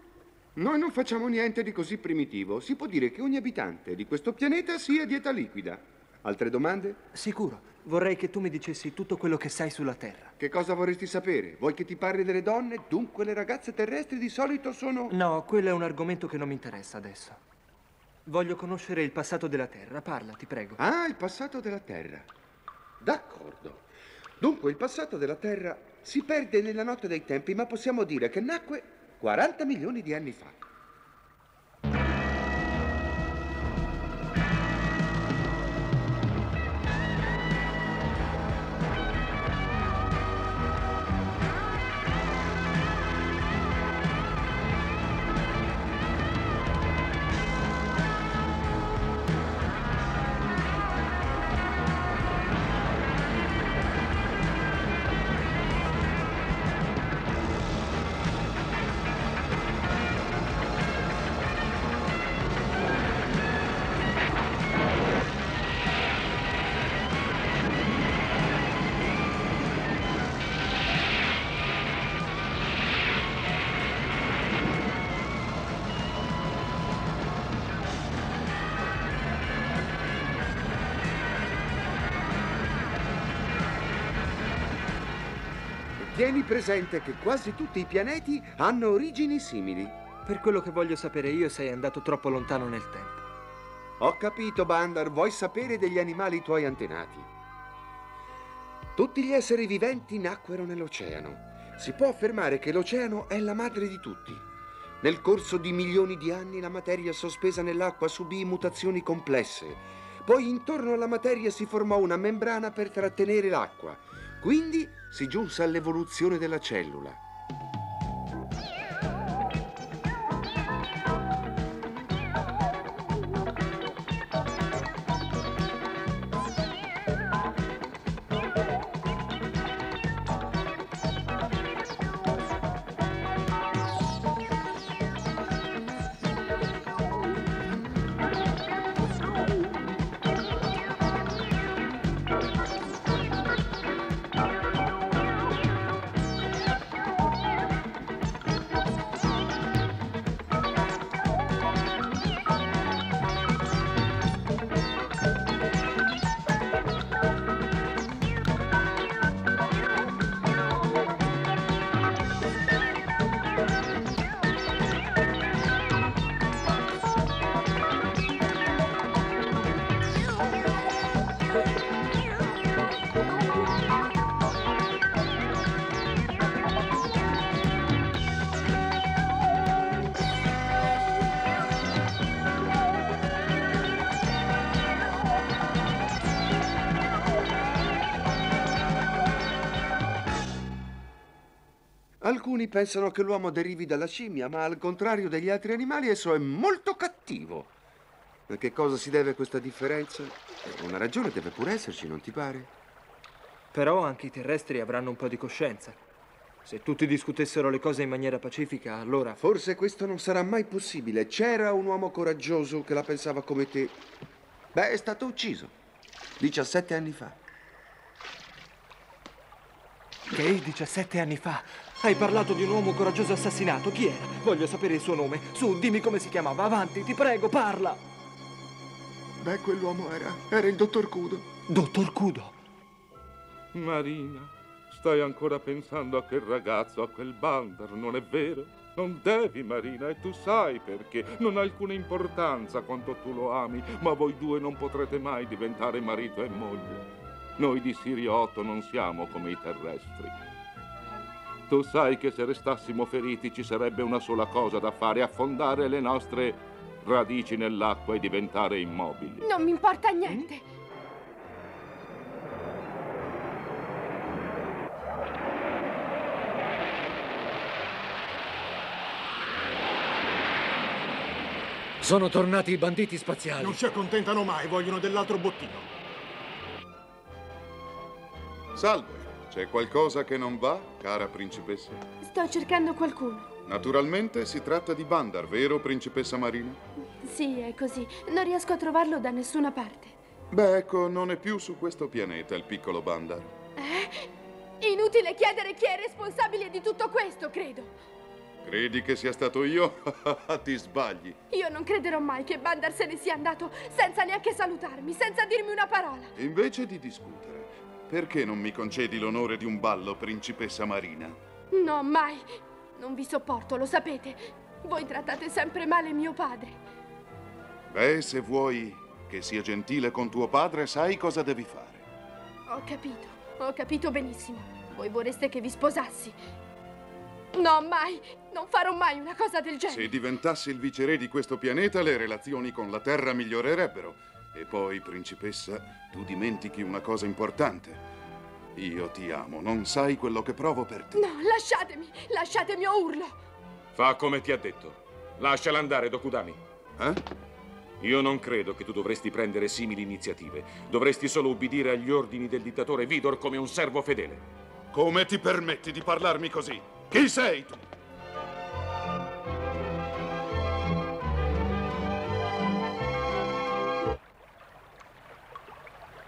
noi non facciamo niente di così primitivo. Si può dire che ogni abitante di questo pianeta sia a dieta liquida. Altre domande? Sicuro. Vorrei che tu mi dicessi tutto quello che sai sulla Terra. Che cosa vorresti sapere? Vuoi che ti parli delle donne? Dunque le ragazze terrestri di solito sono... No, quello è un argomento che non mi interessa adesso. Voglio conoscere il passato della Terra. Parla, ti prego. Ah, il passato della Terra. D'accordo. Dunque il passato della Terra si perde nella notte dei tempi, ma possiamo dire che nacque quaranta milioni di anni fa. Tieni presente che quasi tutti i pianeti hanno origini simili. Per quello che voglio sapere io sei andato troppo lontano nel tempo. Ho capito, Bander, vuoi sapere degli animali tuoi antenati. Tutti gli esseri viventi nacquero nell'oceano. Si può affermare che l'oceano è la madre di tutti. Nel corso di milioni di anni la materia sospesa nell'acqua subì mutazioni complesse. Poi intorno alla materia si formò una membrana per trattenere l'acqua. Quindi si giunse all'evoluzione della cellula. Alcuni pensano che l'uomo derivi dalla scimmia, ma al contrario degli altri animali esso è molto cattivo. A che cosa si deve questa differenza? Una ragione deve pure esserci, non ti pare? Però anche i terrestri avranno un po' di coscienza. Se tutti discutessero le cose in maniera pacifica, allora... Forse questo non sarà mai possibile. C'era un uomo coraggioso che la pensava come te. Beh, è stato ucciso. diciassette anni fa. Che? diciassette anni fa? Hai parlato di un uomo coraggioso assassinato. Chi era? Voglio sapere il suo nome. Su, dimmi come si chiamava. Avanti, ti prego, parla. Beh, quell'uomo era... era il dottor Kudo. Dottor Kudo? Marina, stai ancora pensando a quel ragazzo, a quel Bander, non è vero? Non devi, Marina, e tu sai perché. Non ha alcuna importanza quanto tu lo ami, ma voi due non potrete mai diventare marito e moglie. Noi di Siriotto non siamo come i terrestri. Tu sai che se restassimo feriti ci sarebbe una sola cosa da fare, affondare le nostre radici nell'acqua e diventare immobili. Non mi importa niente. Mm? Sono tornati i banditi spaziali. Non si accontentano mai, vogliono dell'altro bottino. Salve. C'è qualcosa che non va, cara principessa? Sto cercando qualcuno. Naturalmente si tratta di Bander, vero, principessa Marina? Sì, è così. Non riesco a trovarlo da nessuna parte. Beh, ecco, non è più su questo pianeta il piccolo Bander. Eh? Inutile chiedere chi è responsabile di tutto questo, credo. Credi che sia stato io? Ti sbagli. Io non crederò mai che Bander se ne sia andato senza neanche salutarmi, senza dirmi una parola. Invece di discutere, perché non mi concedi l'onore di un ballo, principessa Marina? No, mai. Non vi sopporto, lo sapete. Voi trattate sempre male mio padre. Beh, se vuoi che sia gentile con tuo padre, sai cosa devi fare. Ho capito, ho capito benissimo. Voi vorreste che vi sposassi. No, mai. Non farò mai una cosa del genere. Se diventassi il viceré di questo pianeta, le relazioni con la Terra migliorerebbero. E poi, principessa, tu dimentichi una cosa importante. Io ti amo, non sai quello che provo per te. No, lasciatemi, lasciatemi o urlo. Fa come ti ha detto. Lasciala andare, Dokudami. Eh? Io non credo che tu dovresti prendere simili iniziative. Dovresti solo ubbidire agli ordini del dittatore Vidor come un servo fedele. Come ti permetti di parlarmi così? Chi sei tu?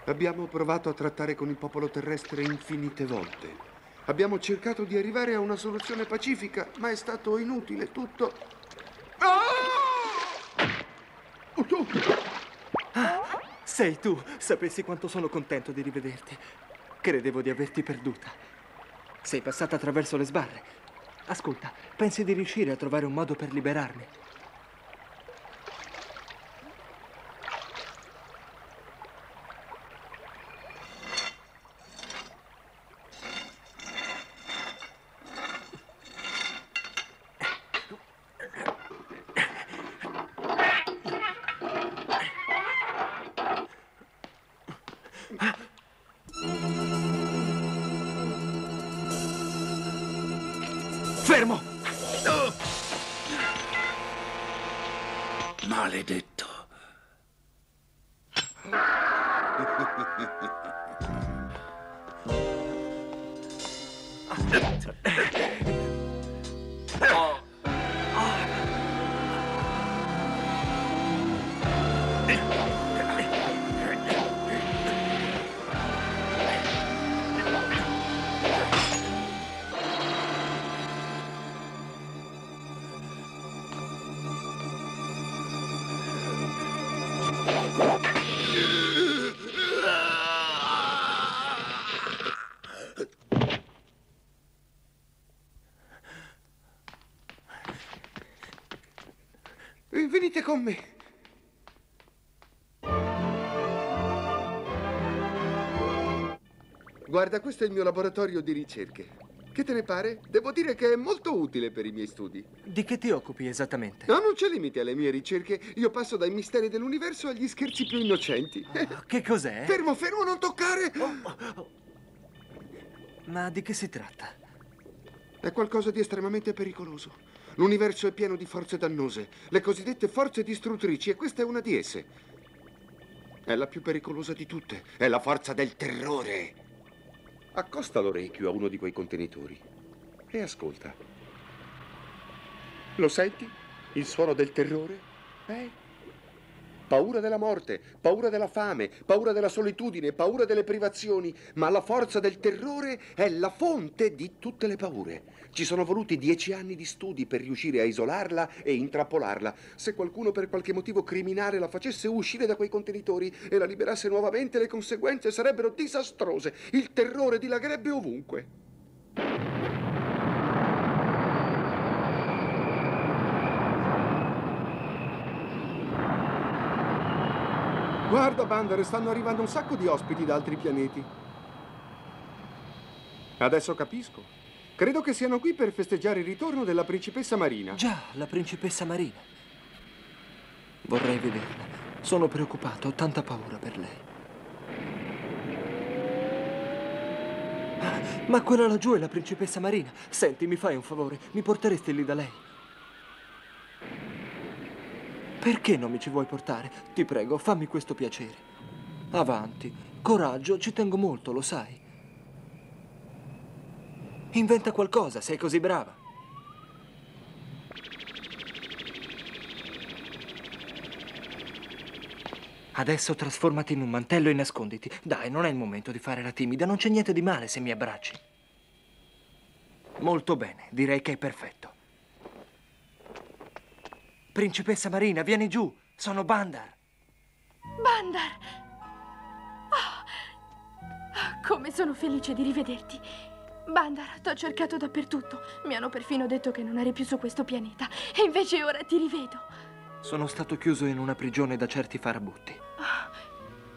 Abbiamo provato a trattare con il popolo terrestre infinite volte. Abbiamo cercato di arrivare a una soluzione pacifica, ma è stato inutile tutto. Ah, sei tu. Sapessi quanto sono contento di rivederti. Credevo di averti perduta. Sei passata attraverso le sbarre. Ascolta, pensi di riuscire a trovare un modo per liberarmi? Maledetto. Oh. Venite con me. Guarda, questo è il mio laboratorio di ricerche. Che te ne pare? Devo dire che è molto utile per i miei studi. Di che ti occupi esattamente? No, non c'è limite alle mie ricerche. Io passo dai misteri dell'universo agli scherzi più innocenti. Oh, che cos'è? Fermo, fermo, non toccare! Oh, oh, oh. Ma di che si tratta? È qualcosa di estremamente pericoloso. L'universo è pieno di forze dannose, le cosiddette forze distruttrici, e questa è una di esse. È la più pericolosa di tutte, è la forza del terrore. Accosta l'orecchio a uno di quei contenitori e ascolta. Lo senti? Il suono del terrore? Eh? Paura della morte, paura della fame, paura della solitudine, paura delle privazioni, ma la forza del terrore è la fonte di tutte le paure. Ci sono voluti dieci anni di studi per riuscire a isolarla e intrappolarla. Se qualcuno per qualche motivo criminale la facesse uscire da quei contenitori e la liberasse nuovamente, le conseguenze sarebbero disastrose. Il terrore dilagherebbe ovunque. Guarda, Bander, stanno arrivando un sacco di ospiti da altri pianeti. Adesso capisco. Credo che siano qui per festeggiare il ritorno della principessa Marina. Già, la principessa Marina. Vorrei vederla. Sono preoccupato, ho tanta paura per lei. Ah, ma quella laggiù è la principessa Marina. Senti, mi fai un favore? Mi porteresti lì da lei? Perché non mi ci vuoi portare? Ti prego, fammi questo piacere. Avanti, coraggio, ci tengo molto, lo sai. Inventa qualcosa, sei così brava. Adesso trasformati in un mantello e nasconditi. Dai, non è il momento di fare la timida, non c'è niente di male se mi abbracci. Molto bene, direi che è perfetto. Principessa Marina, vieni giù, sono Bander. Bander! Oh, come sono felice di rivederti. Bander, t'ho cercato dappertutto. Mi hanno perfino detto che non eri più su questo pianeta. E invece ora ti rivedo. Sono stato chiuso in una prigione da certi farabutti.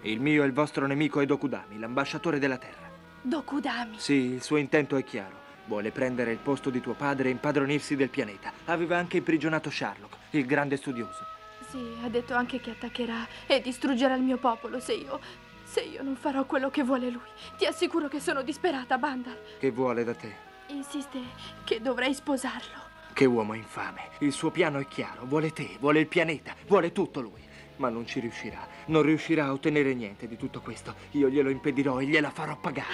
Il mio e il vostro nemico è Dokudami, l'ambasciatore della Terra. Dokudami? Sì, il suo intento è chiaro. Vuole prendere il posto di tuo padre e impadronirsi del pianeta. Aveva anche imprigionato Sherlock, il grande studioso. Sì, ha detto anche che attaccherà e distruggerà il mio popolo se io... se io non farò quello che vuole lui. Ti assicuro che sono disperata, Bander. Che vuole da te? Insiste che dovrei sposarlo. Che uomo infame. Il suo piano è chiaro. Vuole te, vuole il pianeta, vuole tutto lui. Ma non ci riuscirà. Non riuscirà a ottenere niente di tutto questo. Io glielo impedirò e gliela farò pagare.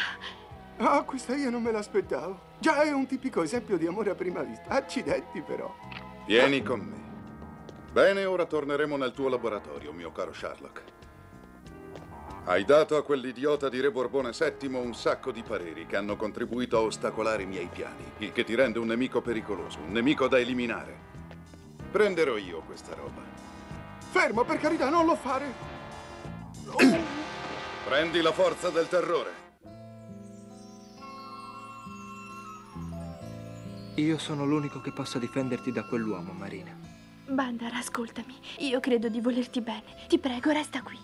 Ah, oh, questa io non me l'aspettavo. Già è un tipico esempio di amore a prima vista. Accidenti, però. Vieni con me. Bene, ora torneremo nel tuo laboratorio, mio caro Sherlock. Hai dato a quell'idiota di Re Borbone settimo un sacco di pareri che hanno contribuito a ostacolare i miei piani, il che ti rende un nemico pericoloso, un nemico da eliminare. Prenderò io questa roba. Fermo, per carità, non lo fare! Oh. Prendi la forza del terrore. Io sono l'unico che possa difenderti da quell'uomo, Marina. Bander, ascoltami. Io credo di volerti bene. Ti prego, resta qui.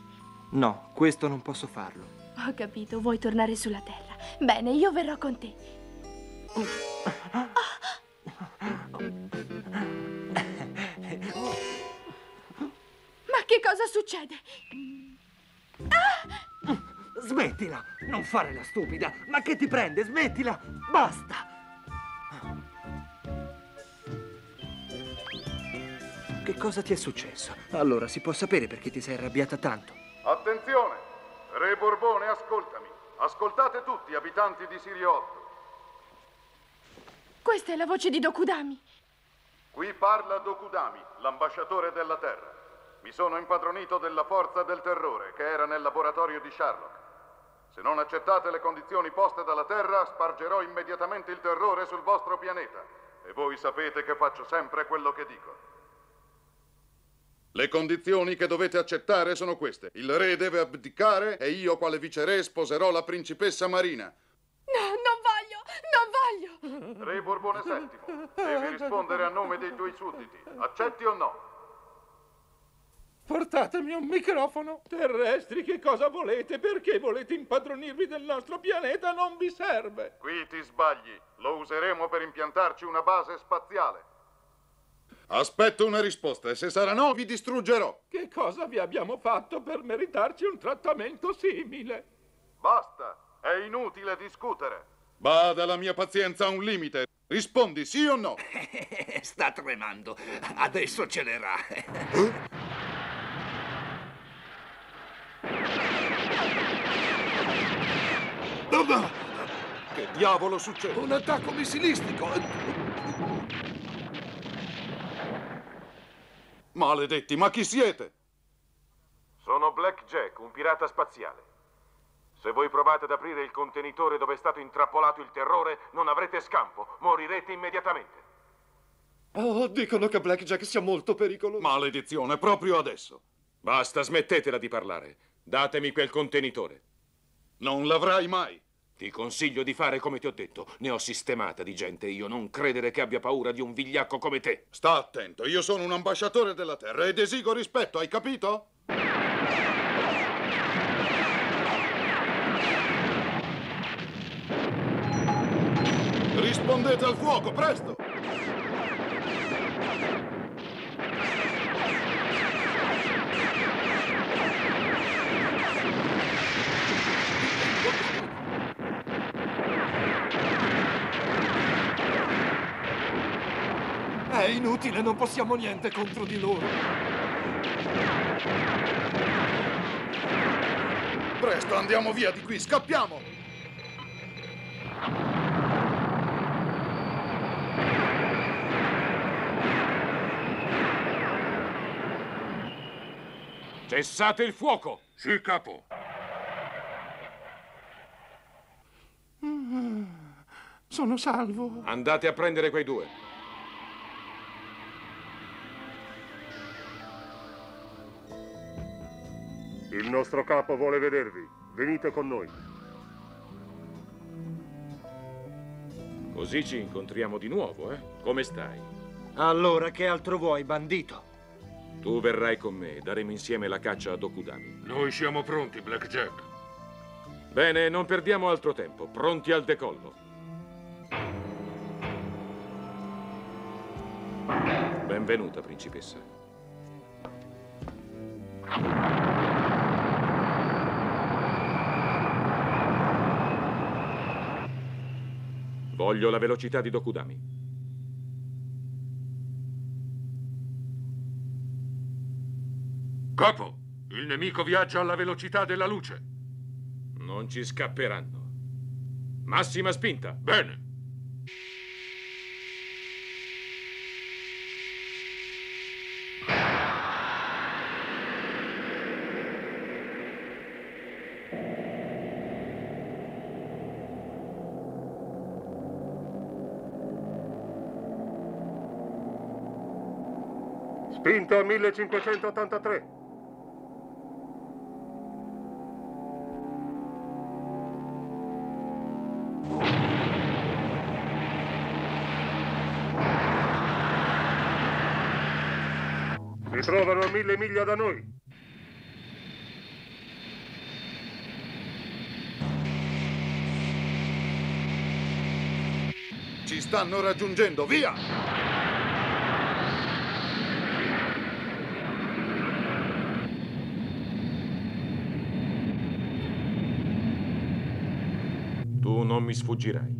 No, questo non posso farlo. Ho capito, vuoi tornare sulla Terra. Bene, io verrò con te. Ma che cosa succede? Ah! Smettila! Non fare la stupida! Ma che ti prende? Smettila! Basta! Che cosa ti è successo? Allora si può sapere perché ti sei arrabbiata tanto? Attenzione! Re Borbone, ascoltami! Ascoltate tutti, abitanti di Siriotto! Questa è la voce di Dokudami! Qui parla Dokudami, l'ambasciatore della Terra. Mi sono impadronito della forza del terrore che era nel laboratorio di Sherlock. Se non accettate le condizioni poste dalla Terra, spargerò immediatamente il terrore sul vostro pianeta. E voi sapete che faccio sempre quello che dico. Le condizioni che dovete accettare sono queste. Il re deve abdicare e io, quale viceré, sposerò la principessa Marina. No, non voglio, non voglio! Re Borbone settimo, devi rispondere a nome dei tuoi sudditi. Accetti o no? Portatemi un microfono. Terrestri, che cosa volete? Perché volete impadronirvi del nostro pianeta? Non vi serve. Qui ti sbagli. Lo useremo per impiantarci una base spaziale. Aspetto una risposta e se sarà no vi distruggerò. Che cosa vi abbiamo fatto per meritarci un trattamento simile? Basta, è inutile discutere. Bada, la mia pazienza ha un limite. Rispondi sì o no? Sta tremando, adesso celerà. Che diavolo succede? Un attacco missilistico. Maledetti, ma chi siete? Sono Black Jack, un pirata spaziale. Se voi provate ad aprire il contenitore dove è stato intrappolato il terrore, non avrete scampo, morirete immediatamente. Oh, dicono che Black Jack sia molto pericoloso. Maledizione, proprio adesso. Basta, smettetela di parlare. Datemi quel contenitore. Non l'avrai mai. Ti consiglio di fare come ti ho detto. Ne ho sistemata di gente io. Non credere che abbia paura di un vigliacco come te. Sta attento, io sono un ambasciatore della Terra ed esigo rispetto, hai capito? Rispondete al fuoco, presto! È inutile, non possiamo niente contro di loro. Presto, andiamo via di qui, scappiamo! Cessate il fuoco! Sì, capo. Mm, sono salvo. Andate a prendere quei due. Il nostro capo vuole vedervi. Venite con noi. Così ci incontriamo di nuovo, eh? Come stai? Allora, che altro vuoi, bandito? Tu verrai con me e daremo insieme la caccia a Dokudami. Noi siamo pronti, Black Jack. Bene, non perdiamo altro tempo. Pronti al decollo. Benvenuta, principessa. Voglio la velocità di Dokudami. Capo, il nemico viaggia alla velocità della luce. Non ci scapperanno. Massima spinta. Bene. Spinta a millecinquecentottantatré. Si trovano a mille miglia da noi. Ci stanno raggiungendo, via! Tu non mi sfuggirai.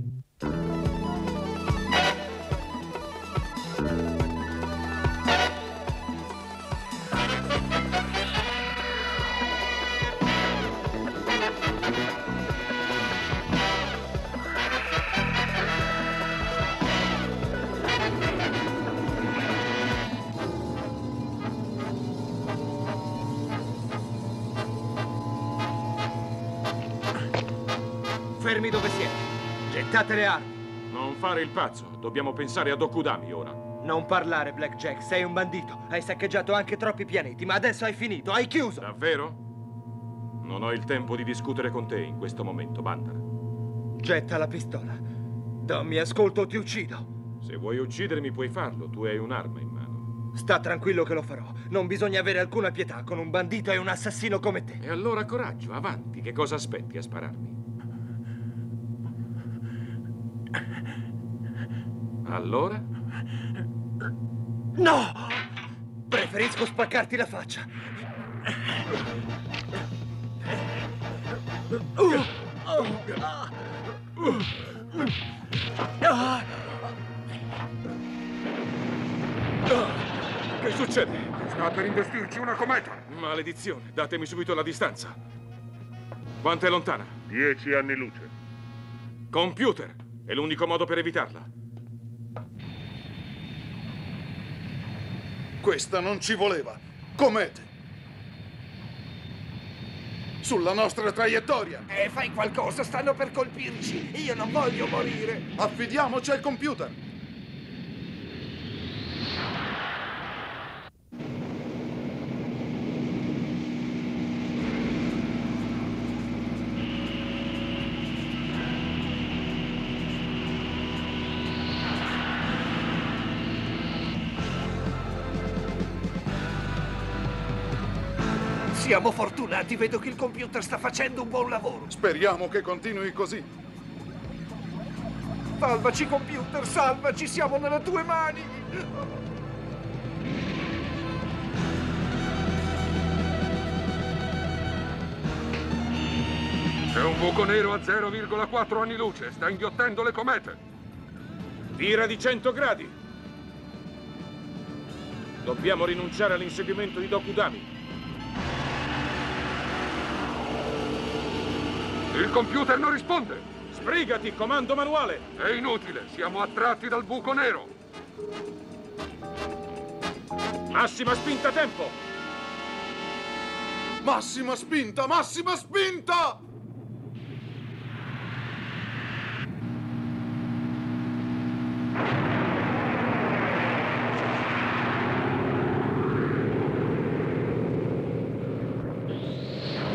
Fermi dove siete. Gettate le armi. Non fare il pazzo. Dobbiamo pensare a Dokudami ora. Non parlare, Black Jack. Sei un bandito. Hai saccheggiato anche troppi pianeti, ma adesso hai finito. Hai chiuso. Davvero? Non ho il tempo di discutere con te in questo momento, Bander. Getta la pistola. Dammi ascolto o ti uccido. Se vuoi uccidermi puoi farlo. Tu hai un'arma in mano. Sta tranquillo che lo farò. Non bisogna avere alcuna pietà con un bandito e un assassino come te. E allora coraggio, avanti. Che cosa aspetti a spararmi? Allora? No! Preferisco spaccarti la faccia. Che succede? Sta per investirci una cometa. Maledizione, datemi subito la distanza. Quanto è lontana? Dieci anni luce. Computer, è l'unico modo per evitarla. Questa non ci voleva. Comete. Sulla nostra traiettoria. Eh, fai qualcosa, stanno per colpirci. Io non voglio morire. Affidiamoci al computer. Siamo fortunati, vedo che il computer sta facendo un buon lavoro. Speriamo che continui così. Salvaci, computer, salvaci, siamo nelle tue mani. C'è un buco nero a zero virgola quattro anni luce, sta inghiottendo le comete. Vira di cento gradi. Dobbiamo rinunciare all'inseguimento di Dokudami. Il computer non risponde! Sbrigati, comando manuale! È inutile, siamo attratti dal buco nero! Massima spinta, tempo! Massima spinta, massima spinta!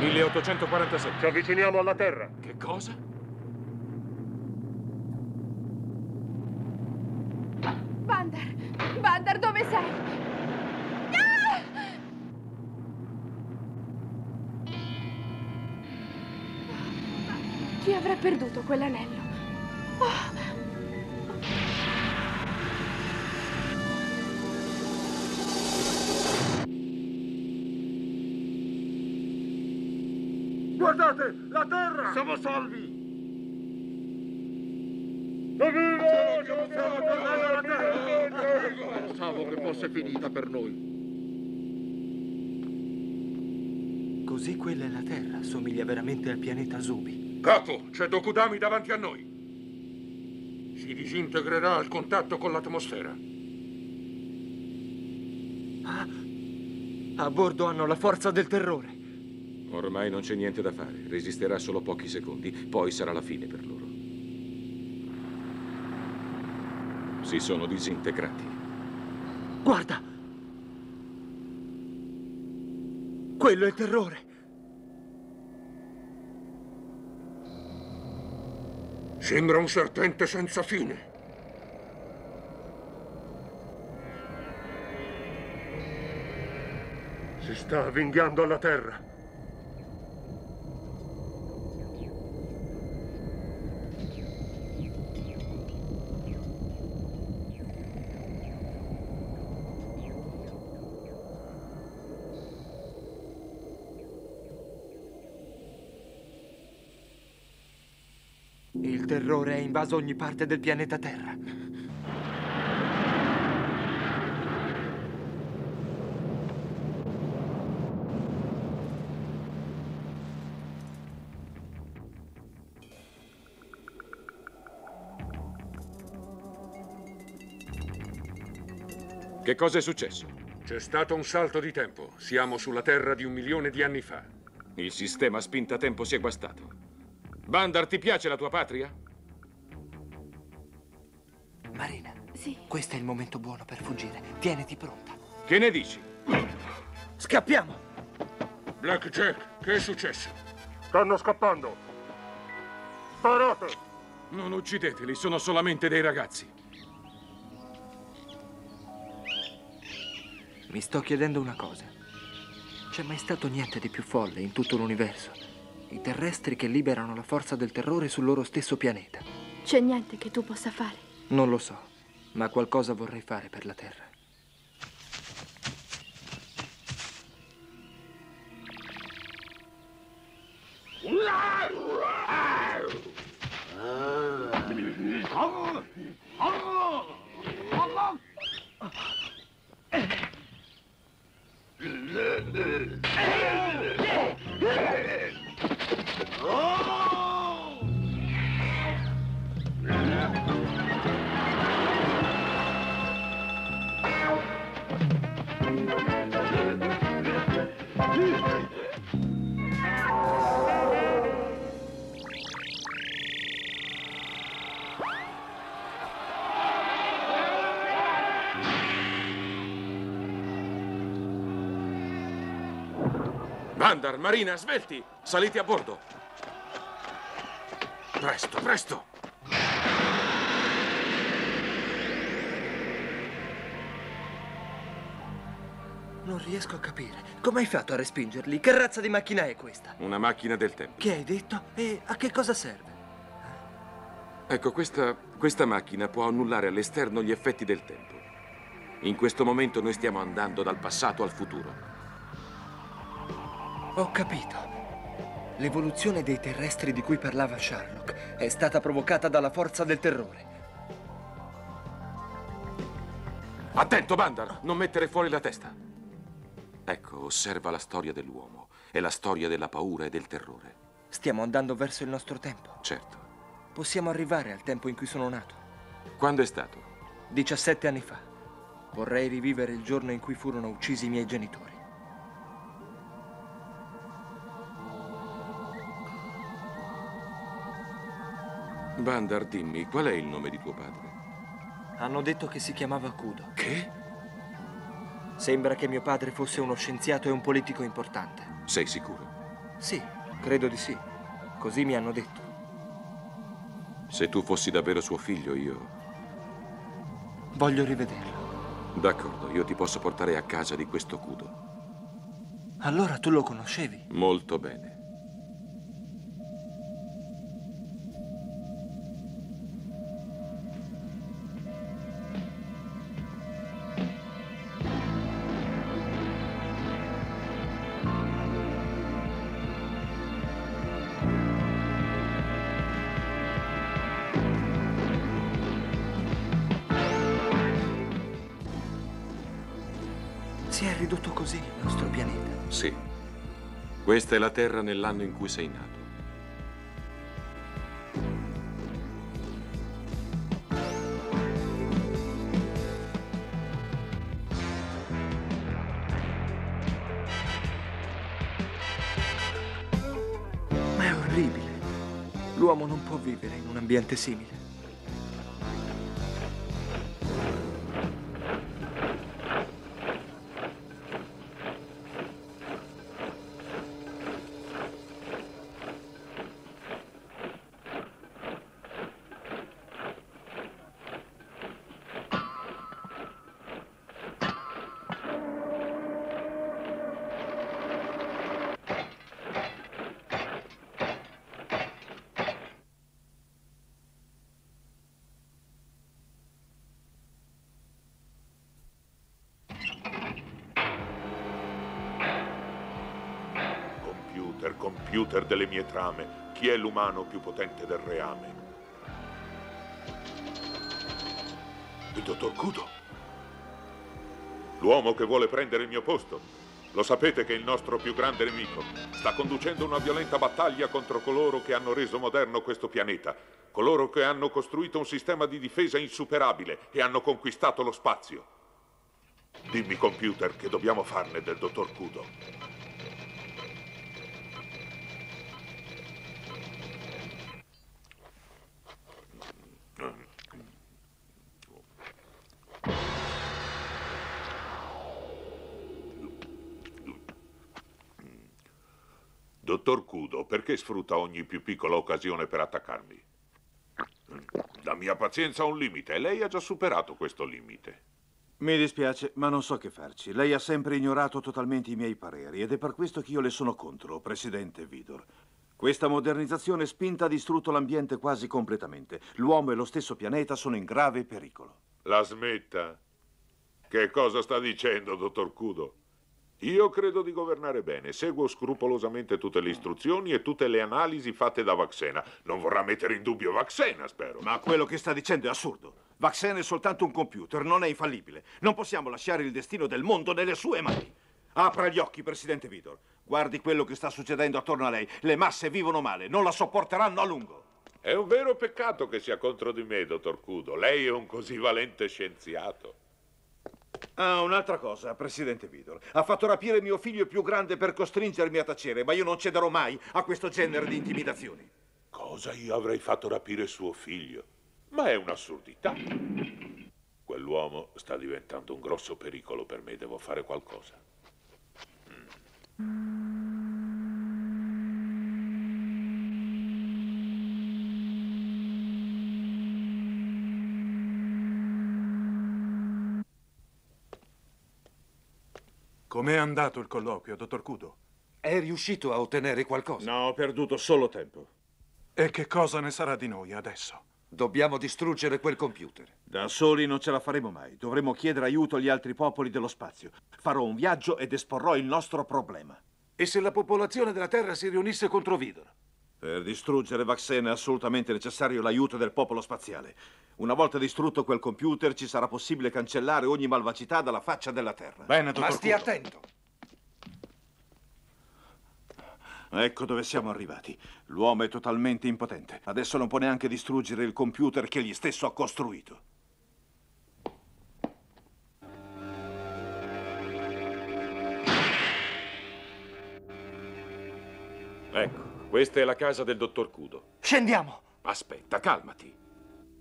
milleottocentoquarantasette. Ci avviciniamo alla Terra. Che cosa? Bander! Bander, dove sei? Chi avrà perduto quell'anello? Oh. Guardate! La Terra! Siamo salvi! Evviva! Siamo tornati alla Terra! Pensavo che fosse finita per noi. Così quella è la Terra, somiglia veramente al pianeta Zubi. Capo, c'è Dokudami davanti a noi. Si disintegrerà al contatto con l'atmosfera. Ah, a bordo hanno la forza del terrore. Ormai non c'è niente da fare. Resisterà solo pochi secondi, poi sarà la fine per loro. Si sono disintegrati. Guarda! Quello è il terrore. Sembra un serpente senza fine. Si sta avvinghiando alla Terra. Il terrore ha invaso ogni parte del pianeta Terra. Che cosa è successo? C'è stato un salto di tempo. Siamo sulla Terra di un milione di anni fa. Il sistema spinta-tempo si è guastato. Bander, ti piace la tua patria? Marina, sì. Questo è il momento buono per fuggire. Tieniti pronta. Che ne dici? Scappiamo! Black Jack, che è successo? Stanno scappando. Sparate! Non uccideteli, sono solamente dei ragazzi. Mi sto chiedendo una cosa. C'è mai stato niente di più folle in tutto l'universo? I terrestri che liberano la forza del terrore sul loro stesso pianeta. C'è niente che tu possa fare? Non lo so, ma qualcosa vorrei fare per la Terra. Bander, Marina, svelti! Salite a bordo! Presto, presto! Non riesco a capire. Come hai fatto a respingerli? Che razza di macchina è questa? Una macchina del tempo. Che hai detto? E a che cosa serve? Ecco, questa, questa macchina può annullare all'esterno gli effetti del tempo. In questo momento noi stiamo andando dal passato al futuro. Ho capito. L'evoluzione dei terrestri di cui parlava Sherlock è stata provocata dalla forza del terrore. Attento, Bander! Non mettere fuori la testa. Ecco, osserva la storia dell'uomo. È la storia della paura e del terrore. Stiamo andando verso il nostro tempo. Certo. Possiamo arrivare al tempo in cui sono nato. Quando è stato? diciassette anni fa. Vorrei rivivere il giorno in cui furono uccisi i miei genitori. Bander, dimmi, qual è il nome di tuo padre? Hanno detto che si chiamava Kudo. Che? Sembra che mio padre fosse uno scienziato e un politico importante. Sei sicuro? Sì, credo di sì. Così mi hanno detto. Se tu fossi davvero suo figlio, io... voglio rivederlo. D'accordo, io ti posso portare a casa di questo Kudo. Allora tu lo conoscevi? Molto bene. Questa è la Terra nell'anno in cui sei nato. Ma è orribile. L'uomo non può vivere in un ambiente simile. Computer delle mie trame, chi è l'umano più potente del reame? Il dottor Kudo? L'uomo che vuole prendere il mio posto. Lo sapete che il nostro più grande nemico sta conducendo una violenta battaglia contro coloro che hanno reso moderno questo pianeta, coloro che hanno costruito un sistema di difesa insuperabile e hanno conquistato lo spazio. Dimmi, computer, che dobbiamo farne del dottor Kudo? Dottor Kudo, perché sfrutta ogni più piccola occasione per attaccarmi? La mia pazienza ha un limite e lei ha già superato questo limite. Mi dispiace, ma non so che farci. Lei ha sempre ignorato totalmente i miei pareri ed è per questo che io le sono contro, Presidente Vidor. Questa modernizzazione spinta ha distrutto l'ambiente quasi completamente. L'uomo e lo stesso pianeta sono in grave pericolo. La smetta. Che cosa sta dicendo, Dottor Kudo? Io credo di governare bene, seguo scrupolosamente tutte le istruzioni e tutte le analisi fatte da Vaxena. Non vorrà mettere in dubbio Vaxena, spero. Ma quello che sta dicendo è assurdo. Vaxena è soltanto un computer, non è infallibile. Non possiamo lasciare il destino del mondo nelle sue mani. Apra gli occhi, Presidente Vidor. Guardi quello che sta succedendo attorno a lei. Le masse vivono male, non la sopporteranno a lungo. È un vero peccato che sia contro di me, Dottor Kudo. Lei è un così valente scienziato. Ah, un'altra cosa, Presidente Vidor. Ha fatto rapire mio figlio più grande per costringermi a tacere, ma io non cederò mai a questo genere di intimidazioni. Cosa io avrei fatto rapire suo figlio? Ma è un'assurdità. Quell'uomo sta diventando un grosso pericolo per me, devo fare qualcosa. Mm. Com'è andato il colloquio, Dottor Kudo? È riuscito a ottenere qualcosa? No, ho perduto solo tempo. E che cosa ne sarà di noi adesso? Dobbiamo distruggere quel computer. Da soli non ce la faremo mai. Dovremo chiedere aiuto agli altri popoli dello spazio. Farò un viaggio ed esporrò il nostro problema. E se la popolazione della Terra si riunisse contro Vidor? Per distruggere Vaxena è assolutamente necessario l'aiuto del popolo spaziale. Una volta distrutto quel computer, ci sarà possibile cancellare ogni malvagità dalla faccia della Terra. Bene, dottor Kudo. Ma stia attento. Ecco dove siamo arrivati. L'uomo è totalmente impotente. Adesso non può neanche distruggere il computer che egli stesso ha costruito. Ecco, questa è la casa del dottor Kudo. Scendiamo! Aspetta, calmati.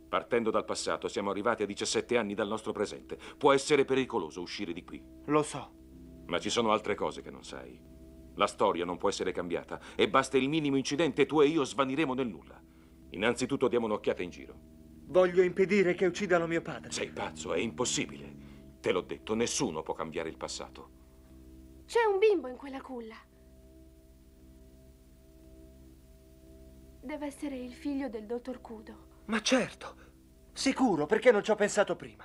Partendo dal passato, siamo arrivati a diciassette anni dal nostro presente. Può essere pericoloso uscire di qui. Lo so. Ma ci sono altre cose che non sai. La storia non può essere cambiata e basta il minimo incidente e tu e io svaniremo nel nulla. Innanzitutto diamo un'occhiata in giro. Voglio impedire che uccidano mio padre. Sei pazzo, è impossibile. Te l'ho detto, nessuno può cambiare il passato. C'è un bimbo in quella culla. Deve essere il figlio del dottor Kudo. Ma certo, sicuro, perché non ci ho pensato prima.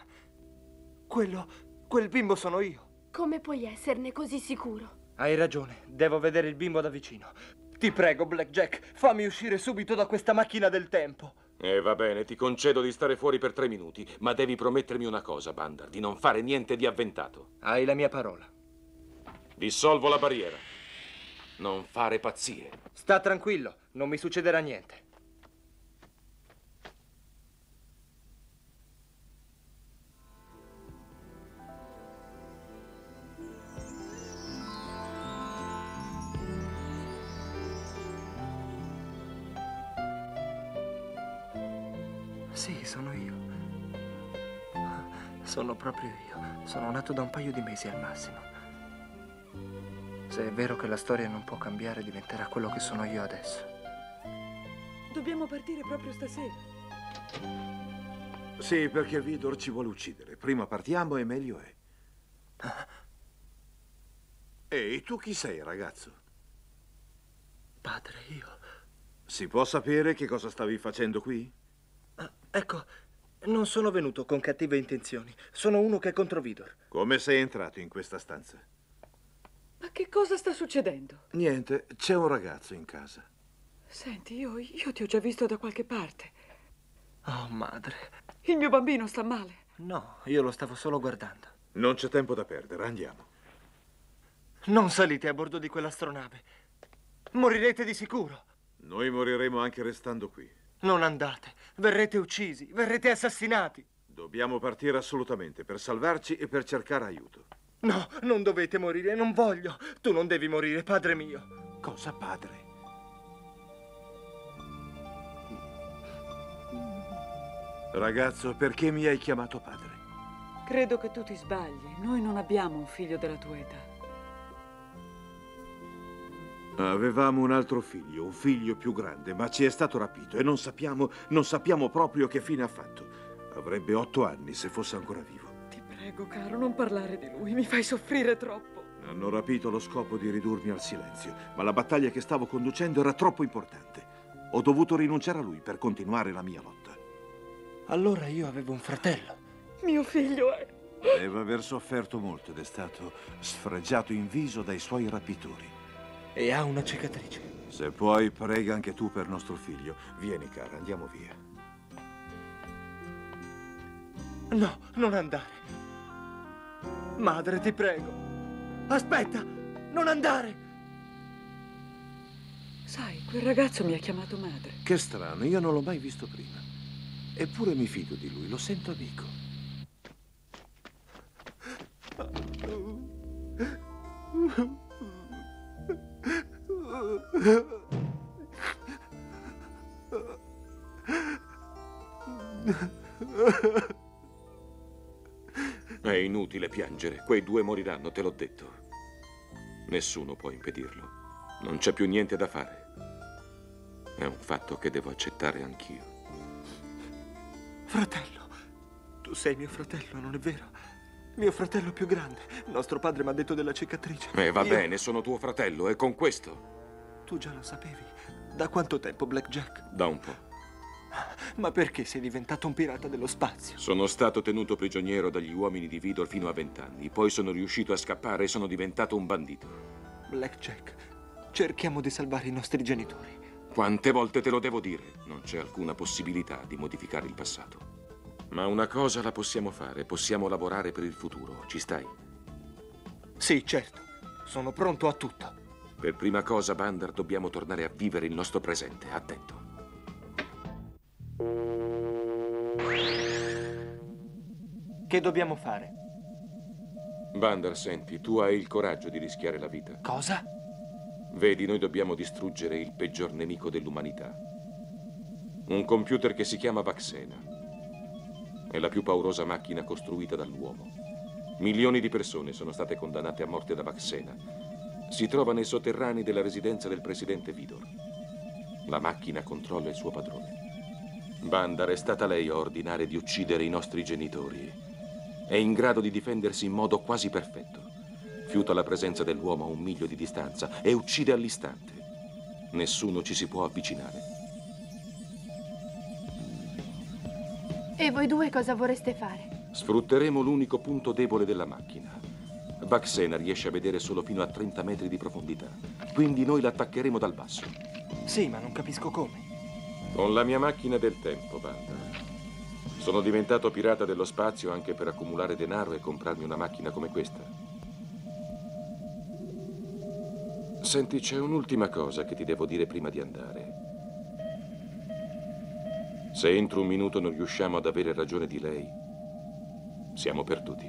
Quello, quel bimbo sono io. Come puoi esserne così sicuro? Hai ragione, devo vedere il bimbo da vicino. Ti prego, Black Jack, fammi uscire subito da questa macchina del tempo. E eh, va bene, ti concedo di stare fuori per tre minuti, ma devi promettermi una cosa, Bander, di non fare niente di avventato. Hai la mia parola. Dissolvo la barriera. Non fare pazzie. Sta tranquillo, non mi succederà niente. Sì, sono io. Sono proprio io. Sono nato da un paio di mesi al massimo. Se è vero che la storia non può cambiare, diventerà quello che sono io adesso. Dobbiamo partire proprio stasera. Sì, perché Vidor ci vuole uccidere. Prima partiamo e meglio è. Ah. Ehi, tu chi sei, ragazzo? Padre, io... Si può sapere che cosa stavi facendo qui? Ah, ecco, non sono venuto con cattive intenzioni. Sono uno che è contro Vidor. Come sei entrato in questa stanza? Ma che cosa sta succedendo? Niente, c'è un ragazzo in casa. Senti, io, io ti ho già visto da qualche parte. Oh, madre. Il mio bambino sta male. No, io lo stavo solo guardando. Non c'è tempo da perdere, andiamo. Non salite a bordo di quell'astronave. Morirete di sicuro. Noi moriremo anche restando qui. Non andate, verrete uccisi, verrete assassinati. Dobbiamo partire assolutamente per salvarci e per cercare aiuto. No, non dovete morire, non voglio. Tu non devi morire, padre mio. Cosa, padre? Ragazzo, perché mi hai chiamato padre? Credo che tu ti sbagli. Noi non abbiamo un figlio della tua età. Avevamo un altro figlio, un figlio più grande, ma ci è stato rapito e non sappiamo, non sappiamo proprio che fine ha fatto. Avrebbe otto anni se fosse ancora vivo. Prego, caro, non parlare di lui, mi fai soffrire troppo. Hanno rapito lo scopo di ridurmi al silenzio, ma la battaglia che stavo conducendo era troppo importante. Ho dovuto rinunciare a lui per continuare la mia lotta. Allora io avevo un fratello. Mio figlio è... Deve aver sofferto molto ed è stato sfregiato in viso dai suoi rapitori. E ha una cicatrice. Se puoi, prega anche tu per nostro figlio. Vieni, cara, andiamo via. No, non andare. Madre, ti prego. Aspetta, non andare. Sai, quel ragazzo mi ha chiamato madre. Che strano, io non l'ho mai visto prima. Eppure mi fido di lui, lo sento amico. È inutile piangere, quei due moriranno, te l'ho detto. Nessuno può impedirlo. Non c'è più niente da fare. È un fatto che devo accettare anch'io. Fratello, tu sei mio fratello, non è vero? Mio fratello più grande. Nostro padre mi ha detto della cicatrice. E eh, va Io... bene, sono tuo fratello e con questo. Tu già lo sapevi. Da quanto tempo, Black Jack? Da un po'. Ma perché sei diventato un pirata dello spazio? Sono stato tenuto prigioniero dagli uomini di Vidor fino a vent'anni. Poi sono riuscito a scappare e sono diventato un bandito. Black Jack, cerchiamo di salvare i nostri genitori. Quante volte te lo devo dire? Non c'è alcuna possibilità di modificare il passato. Ma una cosa la possiamo fare, possiamo lavorare per il futuro. Ci stai? Sì, certo. Sono pronto a tutto. Per prima cosa, Bander, dobbiamo tornare a vivere il nostro presente. Attento. Che dobbiamo fare? Bander, senti, tu hai il coraggio di rischiare la vita. Cosa? Vedi, noi dobbiamo distruggere il peggior nemico dell'umanità. Un computer che si chiama Vaxena. È la più paurosa macchina costruita dall'uomo. Milioni di persone sono state condannate a morte da Vaxena. Si trova nei sotterranei della residenza del presidente Vidor. La macchina controlla il suo padrone. Bander, è stata lei a ordinare di uccidere i nostri genitori. È in grado di difendersi in modo quasi perfetto. Fiuta la presenza dell'uomo a un miglio di distanza e uccide all'istante. Nessuno ci si può avvicinare. E voi due cosa vorreste fare? Sfrutteremo l'unico punto debole della macchina. Vaxena riesce a vedere solo fino a trenta metri di profondità, quindi noi l'attaccheremo dal basso. Sì, ma non capisco come. Con la mia macchina del tempo, Bander. Sono diventato pirata dello spazio anche per accumulare denaro e comprarmi una macchina come questa. Senti, c'è un'ultima cosa che ti devo dire prima di andare. Se entro un minuto non riusciamo ad avere ragione di lei, siamo perduti.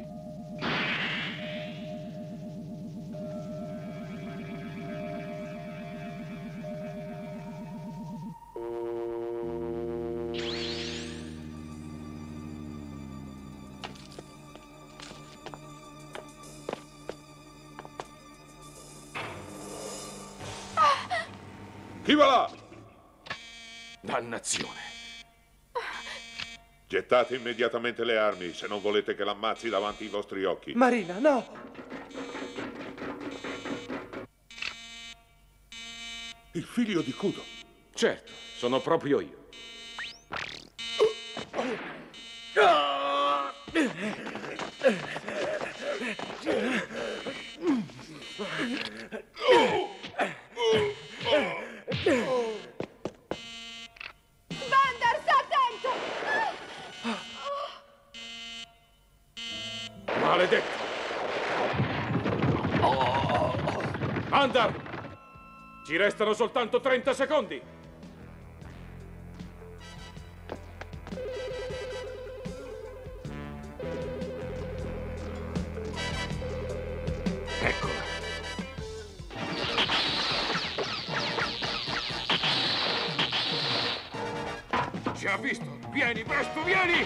Ah. Chi va là? Dannazione! Gettate immediatamente le armi, se non volete che l'ammazzi davanti ai vostri occhi. Marina, no! Il figlio di Kudo. Certo, sono proprio io. Ci restano soltanto trenta secondi! Eccola! Ci ha visto! Vieni, presto, vieni!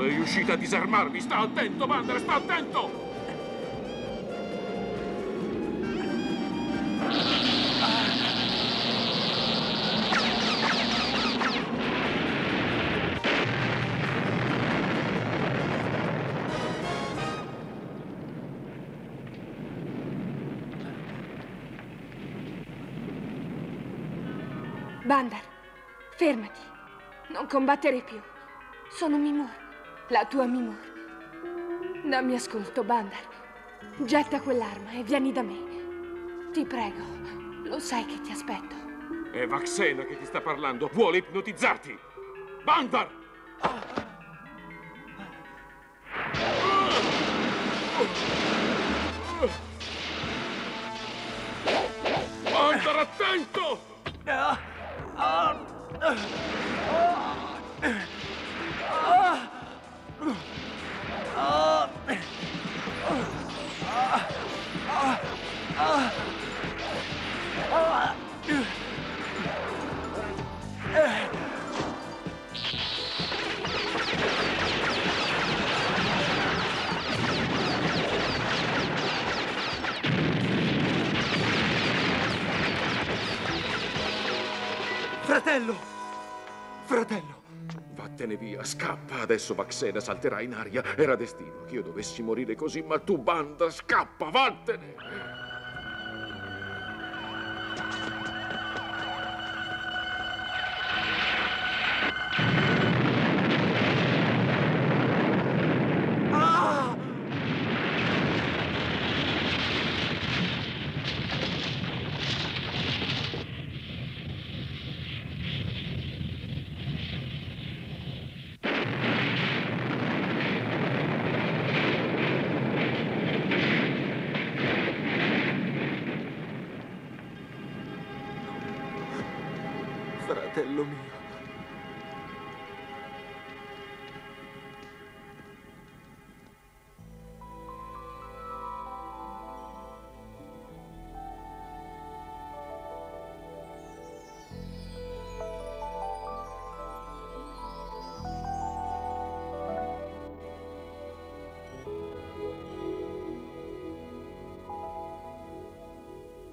Riuscite a disarmarmi, sta attento, Bander, sta attento! Bander, fermati. Non combattere più. Sono Mimur. La tua Mimur. Non mi ascolto, Bander. Getta quell'arma e vieni da me. Ti prego, lo sai che ti aspetto. È Vaxena che ti sta parlando. Vuole ipnotizzarti. Bander! Ah. Bander, attento! Ah. Ah. Ah. Fratello! Fratello! Vattene via, scappa! Adesso Vaxena salterà in aria. Era destino che io dovessi morire così, ma tu, Bander, scappa, vattene! fratello mio.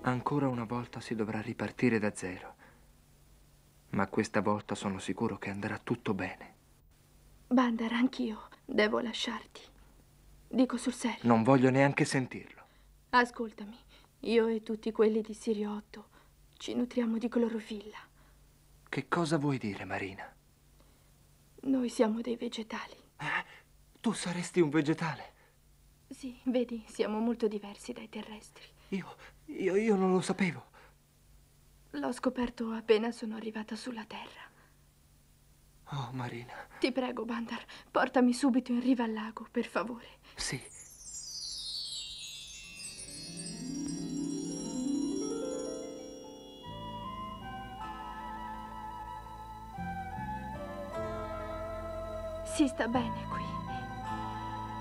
Ancora una volta si dovrà ripartire da zero. Ma questa volta sono sicuro che andrà tutto bene. Bander, anch'io devo lasciarti. Dico sul serio. Non voglio neanche sentirlo. Ascoltami, io e tutti quelli di Siriotto ci nutriamo di clorofilla. Che cosa vuoi dire, Marina? Noi siamo dei vegetali. Eh? Tu saresti un vegetale? Sì, vedi, siamo molto diversi dai terrestri. Io, io, io non lo sapevo. L'ho scoperto appena sono arrivata sulla Terra. Oh, Marina. Ti prego, Bander, portami subito in riva al lago, per favore. Sì. Si sta bene qui.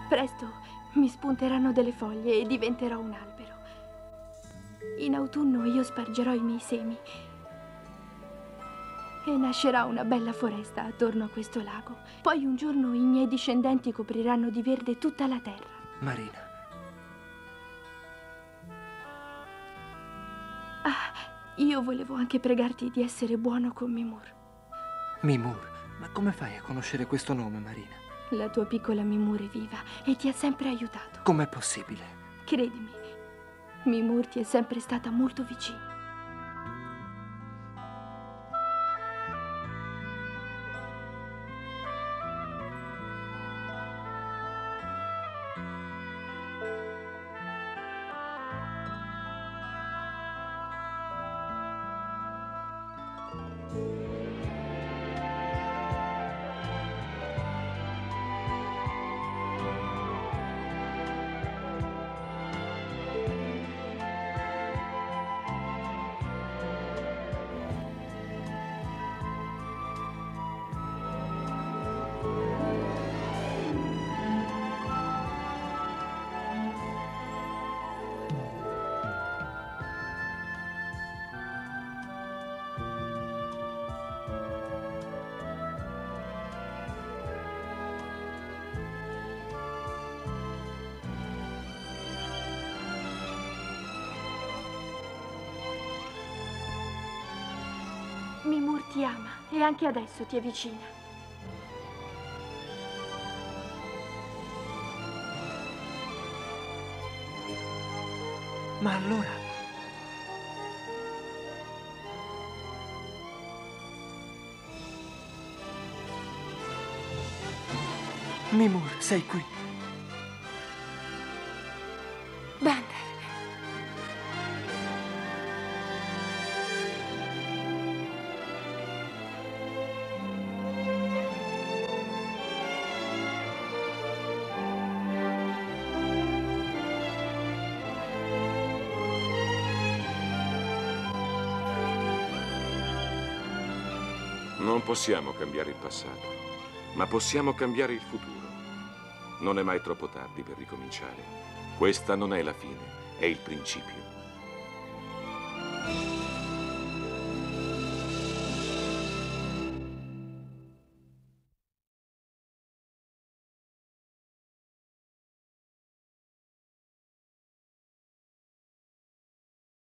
Presto mi spunteranno delle foglie e diventerò un albero. In autunno io spargerò i miei semi e nascerà una bella foresta attorno a questo lago. Poi un giorno i miei discendenti copriranno di verde tutta la terra. Marina. Ah, io volevo anche pregarti di essere buono con Mimur. Mimur? Ma come fai a conoscere questo nome, Marina? La tua piccola Mimur è viva e ti ha sempre aiutato. Com'è possibile? Credimi. Mimur ti è sempre stata molto vicina. Mimur ti ama e anche adesso ti è vicina. Ma allora... Mimur, sei qui. Bander. Non possiamo cambiare il passato, ma possiamo cambiare il futuro. Non è mai troppo tardi per ricominciare. Questa non è la fine, è il principio.